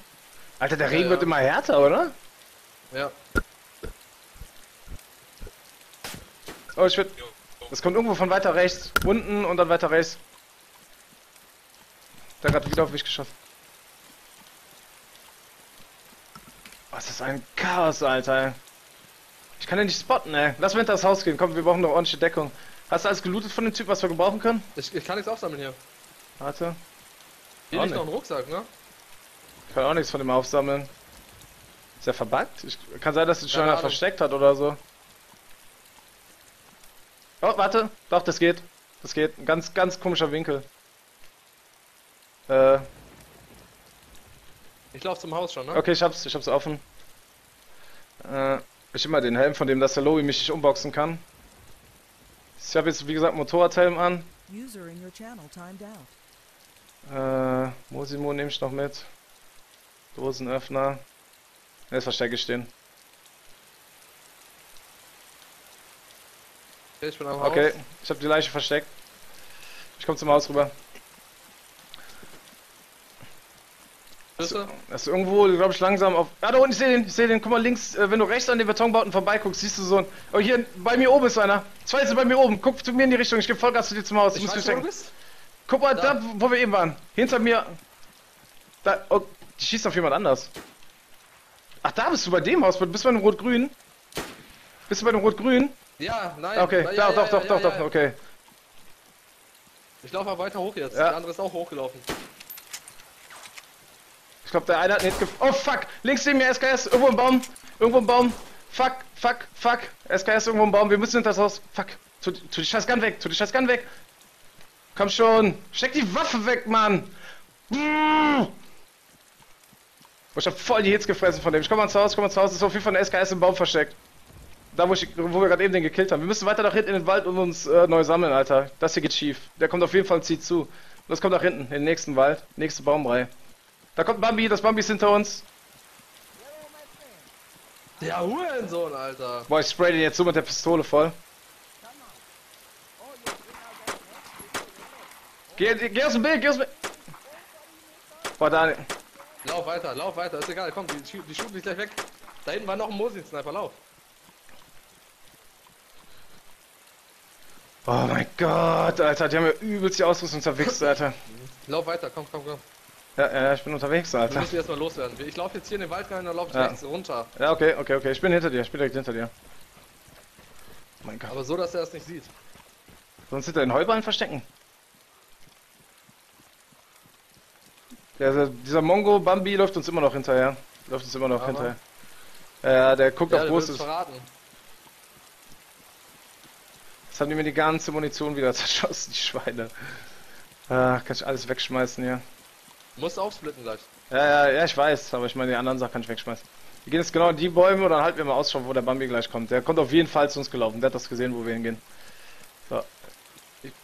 Alter, der Regen wird immer härter, oder? Ja. Oh, ich werd... Das kommt irgendwo von weiter rechts. Unten und dann weiter rechts. Der hat wieder auf mich geschossen. Was ist ein Chaos, Alter. Ich kann den nicht spotten, ey. Lass mal hinter das Haus gehen. Komm, wir brauchen noch ordentliche Deckung. Hast du alles gelootet von dem Typ, was wir gebrauchen können? Ich kann nichts aufsammeln hier. Warte. Hier liegt noch ein Rucksack, ne? Ich kann auch nichts von dem aufsammeln. Ist der verbuggt? Kann sein, dass den schon einer versteckt hat oder so. Oh, warte. Doch, das geht. Das geht. Ein ganz, ganz komischer Winkel. Ich lauf zum Haus schon, ne? Okay, ich hab's offen. Ich nehme mal den Helm von dem, dass der Lobby mich nicht unboxen kann. Ich habe jetzt, wie gesagt, Motorradhelm an. Mosimo nehme ich noch mit. Dosenöffner. Jetzt verstecke ich den. Ich bin am Haus. Okay, ich habe die Leiche versteckt. Ich komme zum Haus rüber. Das ist irgendwo, glaube ich, langsam auf... Ah, da unten, ich sehe den. Guck mal links, wenn du rechts an den Betonbauten vorbeiguckst, siehst du so ein... Oh, hier, bei mir oben ist einer. Zwei sind bei mir oben. Guck zu mir in die Richtung, ich gebe Vollgas zu dir zum Haus. Ich muss mich stecken. Guck mal, da, wo wir eben waren. Hinter mir... Da, oh, die schießt auf jemand anders. Ach, da bist du bei dem Haus. Bist du bei dem Rot-Grün? Bist du bei dem Rot-Grün? Ja, nein. Okay, doch, okay. Ich laufe mal weiter hoch jetzt. Ja. Der andere ist auch hochgelaufen. Ich glaube, der eine hat nicht gefunden. Oh, fuck! Links neben mir SKS. Irgendwo im Baum. Irgendwo im Baum. Fuck. SKS irgendwo im Baum. Wir müssen hinter das Haus. Fuck. Tu die scheiß Gun weg. Komm schon. Steck die Waffe weg, Mann. Oh, ich hab voll die Hits gefressen von dem. Ich komm mal ins Haus. Ist auf jeden Fall ein SKS im Baum versteckt. Da, wo wir gerade eben den gekillt haben. Wir müssen weiter nach hinten in den Wald und uns neu sammeln, Alter. Das hier geht schief. Der kommt auf jeden Fall und zieht zu. Das kommt nach hinten, in den nächsten Wald. Nächste Baumreihe. Da kommt Bambi, das Bambi ist hinter uns. Der Hurensohn, Alter. Boah, ich spray den jetzt so mit der Pistole voll. Geh aus dem Bild, Boah, Daniel. Lauf weiter, ist egal, komm, die schuten dich gleich weg. Da hinten war noch ein Mosin-Sniper, lauf. Oh mein Gott, Alter, die haben ja übelst die Ausrüstung unterwegs, Alter. Lauf weiter, komm. Ja, ich bin unterwegs, Alter. Wir müssen erstmal loswerden. Ich laufe jetzt hier in den Wald rein, dann laufe ich rechts runter. Ja, okay. Ich bin direkt hinter dir. Oh mein Gott. Aber so, dass er das nicht sieht. Sonst hinter den Heuballen verstecken. Ja, dieser Mongo Bambi läuft uns immer noch hinterher. Ja, der guckt auf Großes. Jetzt haben die mir die ganze Munition wieder zerschossen, die Schweine. Kann ich alles wegschmeißen hier. Musst aufsplitten gleich. Ja, ich weiß, aber ich meine, die anderen Sachen kann ich wegschmeißen. Wir gehen jetzt genau in die Bäume und dann halten wir mal Ausschau, wo der Bambi gleich kommt. Der kommt auf jeden Fall zu uns gelaufen, der hat das gesehen, wo wir hingehen. So.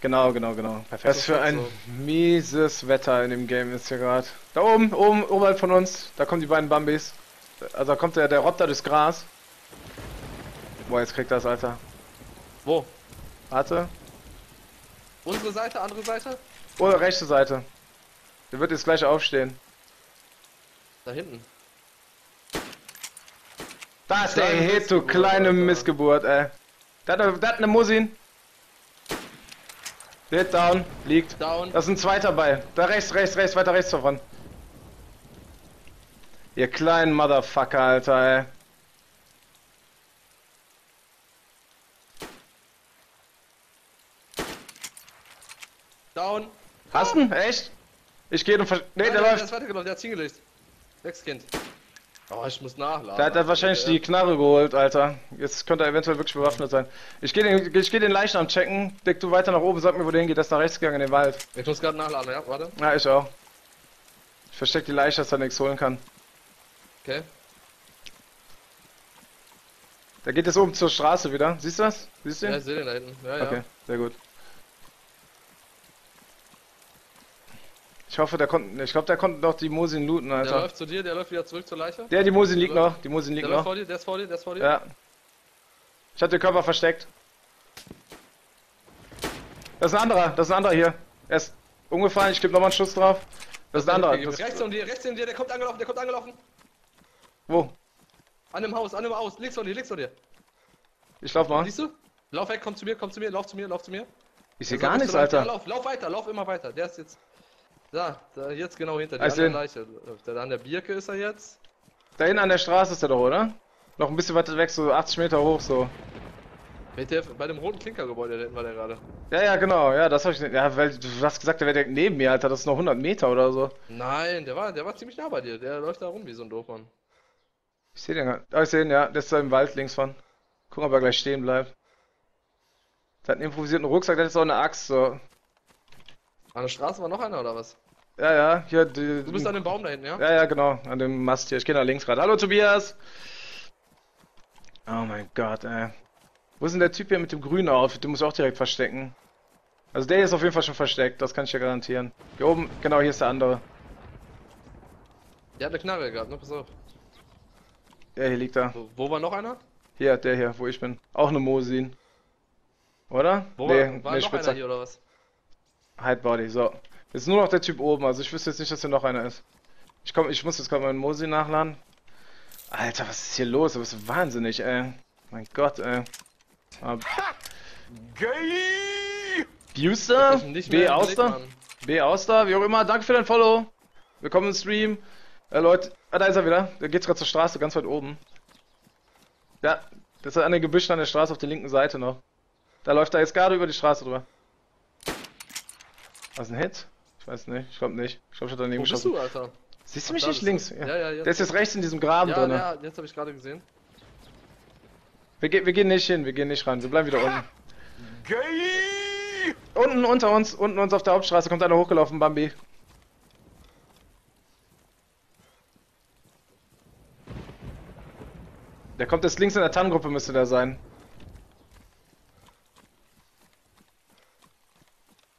Genau. Perfekt. Was für ein mieses Wetter in dem Game ist hier gerade. Da oben, oberhalb von uns, da kommen die beiden Bambis. Also da kommt der Robter durchs Gras. Boah, jetzt kriegt das, Alter. Wo? Warte. Unsere Seite, andere Seite? Oder rechte Seite. Der wird jetzt gleich aufstehen. Da hinten. Da ist der Hit, du kleine Missgeburt, ey. Da hat eine Mosin. Hit down, liegt. Down. Das ist ein zweiter Ball. Da rechts, weiter rechts davon. Ihr kleinen Motherfucker, Alter, ey. Down. Hast du? Echt? Ich gehe und ver... Ne, der läuft. Der hat hingelegt. Sechs Kind. Oh, ich muss nachladen. Der hat wahrscheinlich die Knarre geholt, Alter. Jetzt könnte er eventuell wirklich bewaffnet sein. Ich geh den Leichnam checken. Dick, du weiter nach oben, sag mir, wo der hingeht. Der ist nach rechts gegangen in den Wald. Ich muss gerade nachladen, ja? Warte. Ja, ich auch. Ich versteck die Leiche, dass er nichts holen kann. Okay. Der geht jetzt oben zur Straße wieder. Siehst du das? Siehst du ihn? Ja, ich seh den da hinten. Ja, okay, sehr gut. Ich hoffe, der konnte noch die Mosin looten, Alter. Der läuft zu dir, der läuft wieder zurück zur Leiche. Die Mosin liegt noch, der liegt noch. Der ist vor dir. Ja. Ich hab den Körper versteckt. Das ist ein anderer hier. Er ist umgefallen, ich gebe nochmal einen Schuss drauf. Das ist ein anderer. Rechts neben dir, der kommt angelaufen. Wo? An dem Haus, links von dir. Ich lauf mal. Siehst du? Lauf weg, komm zu mir. Ich seh gar nichts, Alter. Lauf immer weiter. Der ist jetzt... Da, jetzt genau hinter dir, an der Leiche. An der Birke ist er jetzt. Da hinten an der Straße ist er doch, oder? Noch ein bisschen weiter weg, so 80 Meter hoch, so. Bei dem roten Klinkergebäude, da hinten war der gerade. Ja, genau, das hab ich nicht. Ja, weil du hast gesagt, der wäre direkt neben mir, Alter, das ist noch 100 Meter oder so. Nein, der war ziemlich nah bei dir, der läuft da rum wie so ein Doofmann. Ich seh den gerade. Oh, ich seh ihn, ja, der ist da im Wald links von. Gucken, ob er gleich stehen bleibt. Der hat einen improvisierten Rucksack, der hat jetzt auch eine Axt, so. An der Straße war noch einer, oder was? Ja, hier... Du bist an dem Baum da hinten, ja? Ja, genau, an dem Mast hier. Ich geh nach links gerade. Hallo, Tobias! Oh mein Gott, ey. Wo ist denn der Typ hier mit dem grünen Outfit? Du musst auch direkt verstecken. Also der hier ist auf jeden Fall schon versteckt, das kann ich dir garantieren. Hier oben, genau, hier ist der andere. Der hat eine Knarre gehabt, ne? Pass auf. Ja, hier liegt er. Wo war noch einer? Hier, der hier, wo ich bin. Auch eine Mosin. Oder? War noch einer hier, oder was? Hidebody, so. Jetzt nur noch der Typ oben, also ich wüsste jetzt nicht, dass hier noch einer ist. Ich muss jetzt gerade meinen Mosin nachladen. Alter, was ist hier los? Du bist wahnsinnig, ey. Mein Gott, ey. Gay! Buster? B-Auster? Wie auch immer. Danke für dein Follow. Willkommen im Stream. Leute, da ist er wieder. Der geht gerade zur Straße, ganz weit oben. Ja, das ist an den Gebüschen an der Straße auf der linken Seite noch. Da läuft er jetzt gerade über die Straße drüber. Was ein Hit? Ich weiß nicht, ich glaub nicht. Ich glaub, ich hab daneben geschossen. Wo bist du, Alter? Siehst du mich nicht links? Ja. Der ist jetzt rechts in diesem Graben drin. Ja, jetzt hab ich gerade gesehen. Wir gehen nicht hin, wir gehen nicht ran, wir bleiben wieder unten. Gay! Unten unter uns, auf der Hauptstraße kommt einer hochgelaufen, Bambi. Der kommt jetzt links in der Tannengruppe, müsste der sein.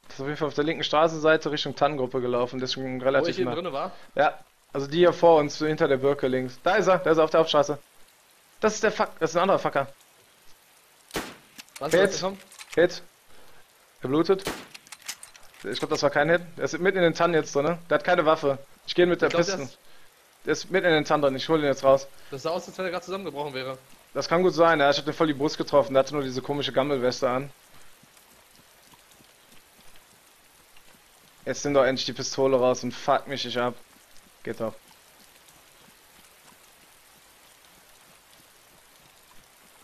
Ist auf jeden Fall auf der linken Straßenseite Richtung Tannengruppe gelaufen, das ist schon relativ. Wo ich hier drinne war? Ja, also die hier vor uns, hinter der Birke links. Da ist er auf der Hauptstraße. Das ist der Fuck, das ist ein anderer Fucker. Was Hit. Er blutet. Ich glaube, das war kein Hit. Er ist mitten in den Tannen jetzt drin. Der hat keine Waffe. Ich gehe mit der Pisten. Der ist mitten in den Tannen drin, ich hole ihn jetzt raus. Das sah aus, als wenn er gerade zusammengebrochen wäre. Das kann gut sein, ja. Ich hab den voll die Brust getroffen. Der hatte nur diese komische Gammelweste an. Jetzt nimm doch endlich die Pistole raus und fuck mich nicht ab. Geht doch.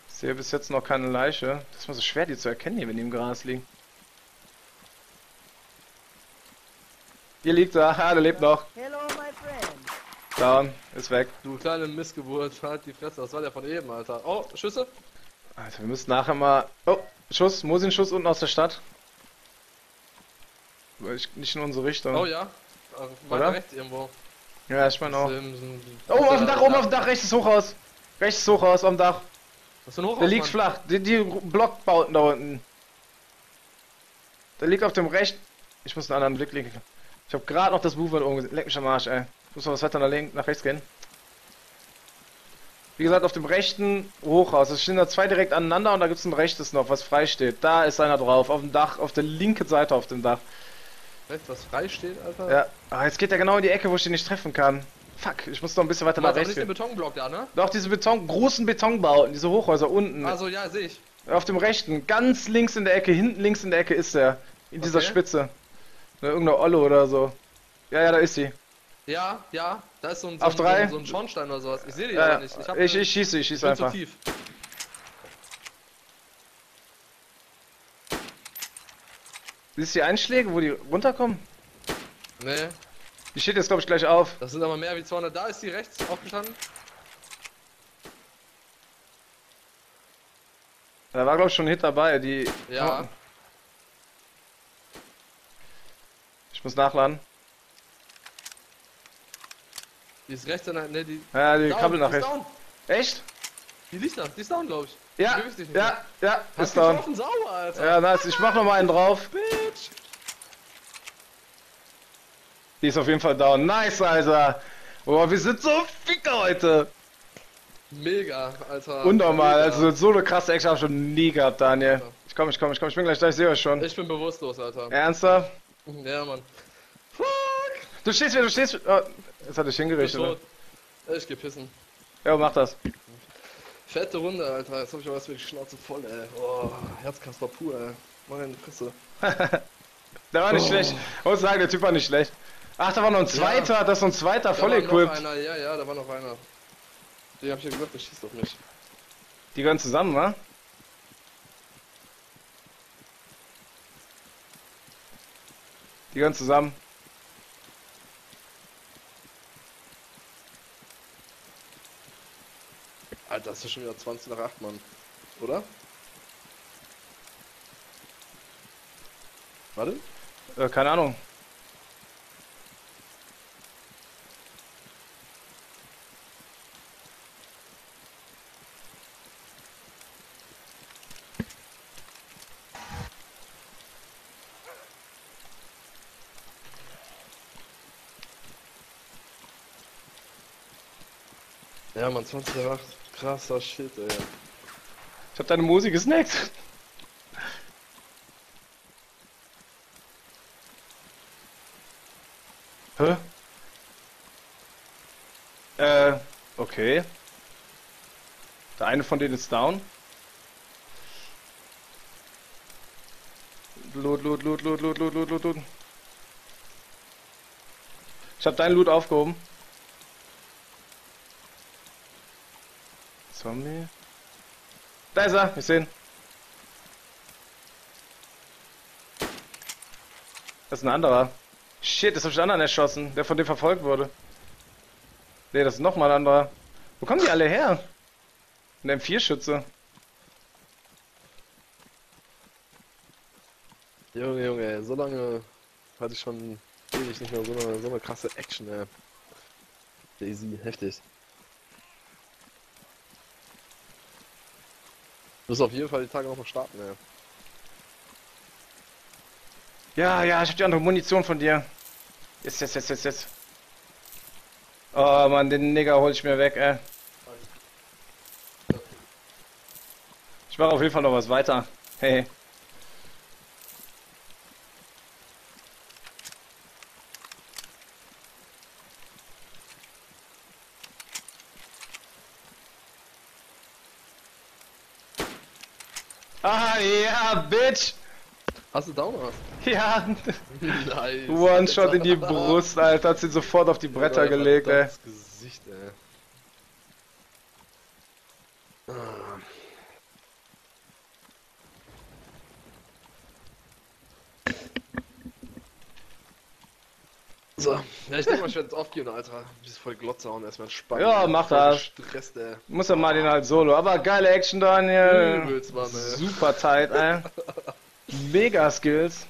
Ich sehe bis jetzt noch keine Leiche. Das ist mal so schwer, die zu erkennen hier, wenn die im Gras liegen. Hier liegt er, der lebt noch. Hello, my friend. Down, ist weg. Du kleine Missgeburt, halt die Fresse, das war der von eben, Alter. Oh, Schüsse? Alter, wir müssen nachher mal... Oh, Schuss, Mosin-Schuss unten aus der Stadt. Nicht in unsere Richtung. Oh ja, also weiter rechts irgendwo. Ja, ich meine auch. Oh, auf dem Dach, oben auf dem Dach, rechts hoch raus. Rechts hoch raus, am Dach. Was ist denn hoch? Der liegt flach, die Blockbauten da unten. Der liegt auf dem rechten. Ich muss einen anderen Blick legen. Ich hab gerade noch das Buch von oben gesehen. Leck mich am Arsch, ey. Ich muss noch was weiter nach links, nach rechts gehen. Wie gesagt, auf dem rechten hoch raus. Es stehen da zwei direkt aneinander und da gibt's ein rechtes noch, was frei steht. Da ist einer drauf, auf dem Dach, auf der linken Seite auf dem Dach. Rechts, was frei steht, Alter? Ja. Ah, jetzt geht er genau in die Ecke, wo ich den nicht treffen kann. Fuck, ich muss noch ein bisschen weiter nach rechts. Ist nicht der Betonblock da, ne? Doch, diese großen Betonbauten, diese Hochhäuser unten. Also ja, sehe ich. Auf dem rechten, ganz links in der Ecke, hinten links in der Ecke ist der. In dieser Spitze. Ne, irgendeine Olle oder so. Ja, ja, da ist sie. Ja, ja, da ist so ein Schornstein oder sowas. Ich sehe die ja nicht. Ich schieße einfach. Zu tief. Siehst du die Einschläge, wo die runterkommen? Nee. Die steht jetzt, glaube ich, gleich auf. Das sind aber mehr wie 200. Da ist die rechts aufgestanden. Da war, glaube ich, schon ein Hit dabei. Die. Ja. Ich muss nachladen. Die ist rechts, ne, die... Ja, die krabbelt nach rechts. Echt? Die ist down, glaube ich. Ja, ich nicht ja, ist down. Hast du sauber, Alter. Ja, nice, ich mach nochmal einen drauf. Bitch. Die ist auf jeden Fall down. Nice, Alter. Boah, wir sind so Ficker heute. Mega, Alter. Unnormal, mega. Also so eine krasse Action hab ich schon nie gehabt, Daniel. Alter. Ich bin gleich da, ich sehe euch schon. Ich bin bewusstlos, Alter. Ernsthaft? Ja, Mann. Fuck. Du stehst... Oh. Jetzt hat dich hingerichtet. Ne? Ich geh pissen. Ja, mach das. Fette Runde, Alter. Jetzt hab ich aber erstmal die Schnauze voll, ey. Oh, Herzkasper pur, ey. Meine Fresse. Der war nicht schlecht. Ich muss sagen, der Typ war nicht schlecht. Ach, da war noch ein zweiter. Ja. Das ist noch ein zweiter, voll equipped. Ja, ja, da war noch einer. Den hab ich ja gesagt, der schießt auf mich. Die gehören zusammen, wa? Die gehören zusammen. Alter, das ist schon wieder 20 nach 8, Mann. Oder? Warte? Keine Ahnung. Ja, Mann, 20 nach 8. Krasser Shit, ey. Ich hab deine Mosin gesnackt. Hä? Okay. Der eine von denen ist down. Loot. Ich hab deinen Loot aufgehoben. Zombie. Da ist er, ich seh ihn. Das ist ein anderer. Shit, das hab ich einen anderen erschossen, der von dem verfolgt wurde. Ne, das ist nochmal ein anderer. Wo kommen die alle her? Ein M4-Schütze. Junge, so lange hatte ich schon ewig nicht mehr so eine krasse Action, ey. Daisy, heftig. Du musst auf jeden Fall die Tage auch noch starten, ey. Ja, ich hab die andere Munition von dir. Jetzt. Oh Mann, den Nigger hol ich mir weg, ey. Ich mache auf jeden Fall noch was weiter. Hey. Ah, ja, Bitch! Hast du Down was? Ja! Nice! One-Shot in die Brust, Alter, hat sie sofort auf die Bretter gelegt, ey. Das Gesicht, ey. So, ja, ich denke mal, ich werde jetzt aufgehen, Alter. Das ist voll Glotze und erstmal entspannen. Ja, mach das. Stress, ey. Muss ja mal den halt solo. Aber geile Action, Daniel. Übelst, Mann, ey. Super tight, ey. Mega Skills.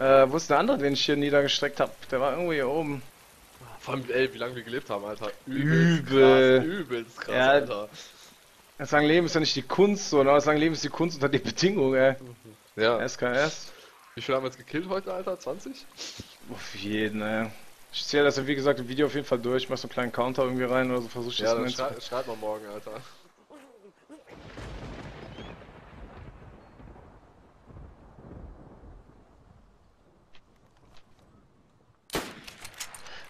Wo ist der andere, den ich hier niedergestreckt habe? Der war irgendwo hier oben. Vor allem, ey, wie lange wir gelebt haben, Alter. Übelst krass, ja, Alter. Das lange Leben ist ja nicht die Kunst, sondern das lange Leben ist die Kunst unter den Bedingungen, ey. Ja. SKS. Wie viel haben wir jetzt gekillt heute, Alter? 20? Auf jeden, ey. Ich zähle das ja, wie gesagt, im Video auf jeden Fall durch. Ich mach so einen kleinen Counter irgendwie rein oder so, versuch ich das mal. Ja, dann schreib mal morgen, Alter.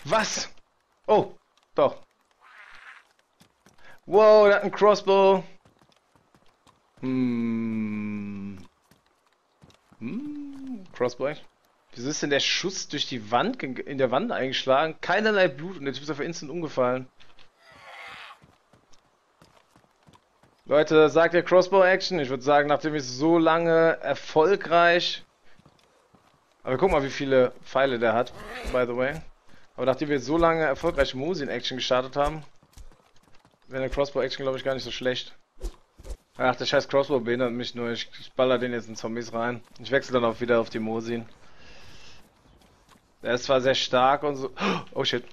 Was? Oh, doch. Wow, der hat einen Crossbow. Crossbow. Wieso ist denn der Schuss durch die Wand, in der Wand eingeschlagen? Keinerlei Blut und der Typ ist auf instant umgefallen. Leute, sagt der Crossbow Action? Ich würde sagen, nachdem ich so lange erfolgreich... Aber guck mal, wie viele Pfeile der hat, by the way. Aber nachdem wir so lange erfolgreich Mosin-Action gestartet haben, wäre eine Crossbow-Action, glaube ich, gar nicht so schlecht. Ach, der scheiß Crossbow behindert mich nur. Ich baller den jetzt in Zombies rein. Ich wechsle dann auch wieder auf die Mosin. Der ist zwar sehr stark und so... Oh, shit.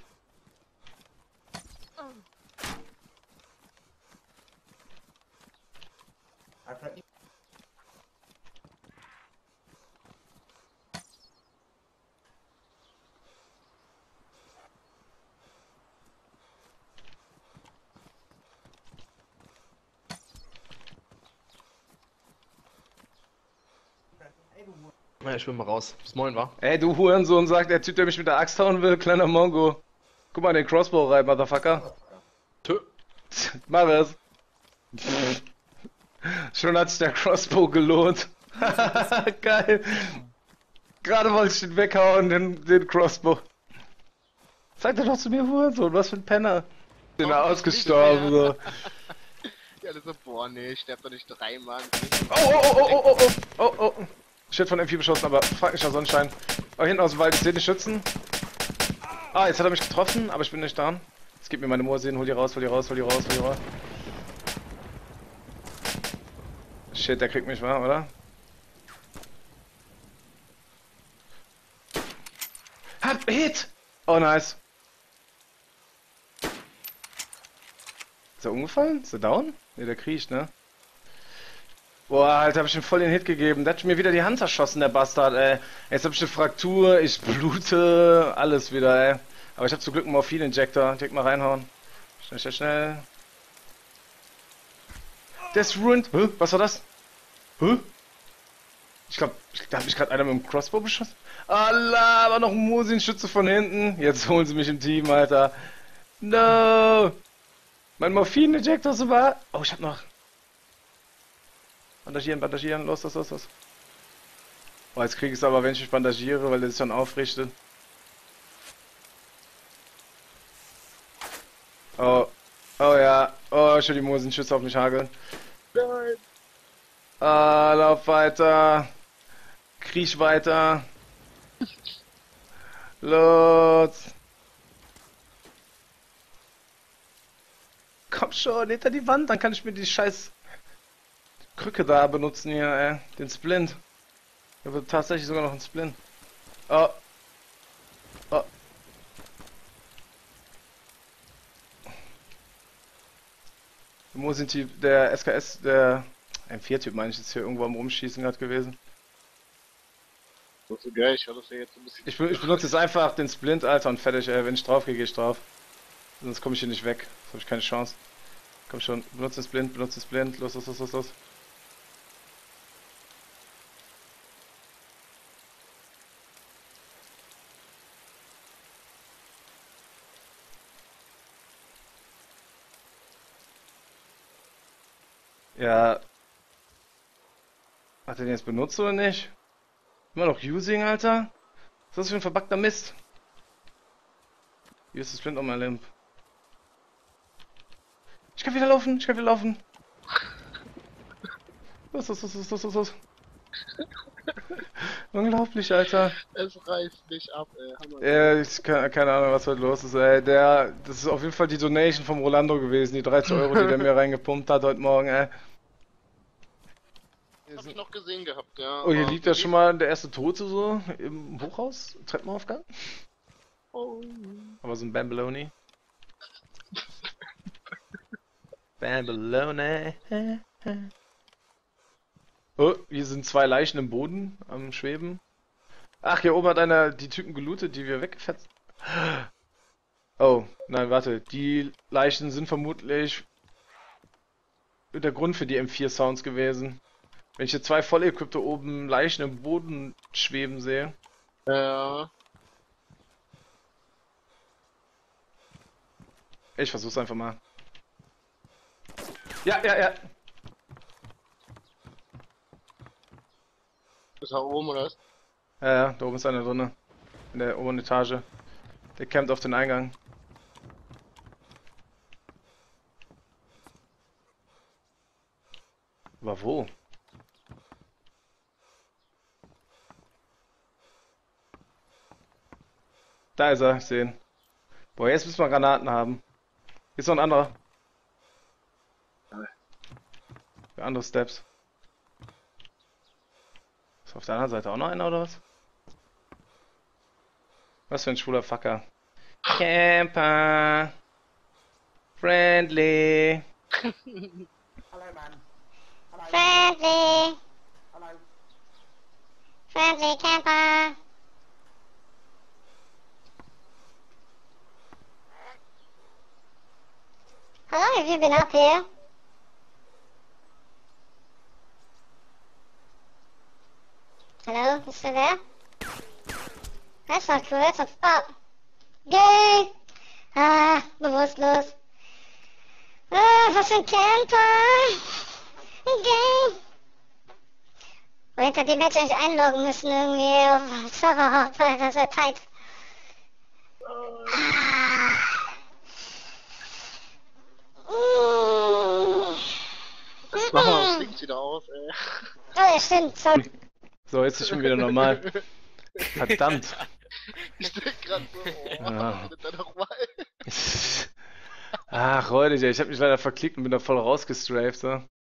Ich will mal raus. Bis morgen, wa? Ey, du Hurensohn, sagt der Typ, der mich mit der Axt hauen will, kleiner Mongo. Guck mal in den Crossbow rein, Motherfucker. Tö. Mach was. Schon hat sich der Crossbow gelohnt. Geil. Gerade wollte ich den weghauen, den Crossbow. Zeig doch zu mir, Hurensohn, was für ein Penner. Den er ausgestorben, so. Ja, das ist, boah, nee, ich sterb doch nicht dreimal. Oh. Shit, von M4 beschossen, aber frag nicht nach Sonnenschein. Oh, hinten aus dem Wald, ich sehe den Schützen. Ah, jetzt hat er mich getroffen, aber ich bin nicht da. Jetzt gib mir meine Mosin, hol die raus. Shit, der kriegt mich, wahr, oder? Hab Hit! Oh, nice. Ist er umgefallen? Ist er down? Ne, der kriecht, ne? Boah, Alter, hab ich ihm voll den Hit gegeben. Der hat mir wieder die Hand zerschossen, der Bastard, ey. Jetzt hab ich eine Fraktur, ich blute, alles wieder, ey. Aber ich hab zum Glück einen Morphin-Injector. Direkt mal reinhauen. Schnell. Der ist ruined. Hä? Was war das? Hä? Ich glaub, da hat mich gerade einer mit dem Crossbow beschossen. Allah, aber noch ein Mosin-Schütze von hinten. Jetzt holen sie mich im Team, Alter. No! Mein Morphin-Injector sogar. Oh, ich hab noch... Bandagieren, los. Oh, jetzt krieg ich es aber, wenn ich mich bandagiere, weil der sich dann aufrichtet. Oh ja. Oh, ich will die Mosin-Schüsse auf mich hageln. Nein. Ah, lauf weiter. Kriech weiter. Los. Komm schon, hinter die Wand, dann kann ich mir die scheiß... Krücke da benutzen hier, ey. Den Splint. Da wird tatsächlich sogar noch ein Splint. Oh. Mosin-Typ, der SKS, der M4-Typ, meine ich, ist hier irgendwo am Rumschießen gerade gewesen. So geil, ich hab das ja jetzt ein bisschen. Ich benutze jetzt einfach den Splint, Alter, und fertig, ey. Wenn ich drauf gehe, geh ich drauf. Sonst komme ich hier nicht weg. Sonst habe ich keine Chance. Komm schon, benutze den Splint. Los. Ja. Hat er den jetzt benutzt oder nicht? Immer noch using, Alter? Was ist das für ein verbackter Mist? Use the Splint on my limb. Ich kann wieder laufen. Los. Unglaublich, Alter. Es reißt nicht ab, ey. Ja, ich kann, keine Ahnung, was heute los ist, ey. Das ist auf jeden Fall die Donation vom Rolando gewesen, die 30 €, die der mir reingepumpt hat heute Morgen, ey. hab ich noch gesehen gehabt, ja. Oh, hier liegt ja schon mal der erste Tote so im Hochhaus, Treppenaufgang. Oh. Aber so ein Bambaloni. Bambaloni. Oh, hier sind zwei Leichen im Boden am Schweben. Ach, hier oben hat einer die Typen gelootet, die wir weggefetzt. Oh, nein, warte. Die Leichen sind vermutlich der Grund für die M4-Sounds gewesen. Wenn ich hier zwei Voll-Equipte oben Leichen im Boden schweben sehe. Ja. Ich versuch's einfach mal. Ja. Ist da oben oder was? Ja, da oben ist einer drin. In der oberen Etage. Der campt auf den Eingang. Aber wo? Da ist er, ich sehe ihn. Boah, jetzt müssen wir Granaten haben. Hier ist noch ein anderer. Für andere Steps. Ist auf der anderen Seite auch noch einer oder was? Was für ein schwuler Fucker. Camper. Friendly. Hallo Mann. Hallo. Friendly. Hallo. Friendly Camper. How long have you been up here? Hello, you still there? That's not cool, that's not stop. Gay! Ah, bewusstlos. Ah, was für ein Camper! Gay! Und hinter dem hätte ich mich einloggen müssen, irgendwie auf Server, das wäre tight. Mach mal, das klingt wieder aus, ey. Oh, stimmt, sorry. So, jetzt ist schon wieder normal. Verdammt. Ich denk grad so, oh, ja. Da nochmal. Ach, Leute, ich hab mich leider verklickt und bin da voll rausgestraft, so.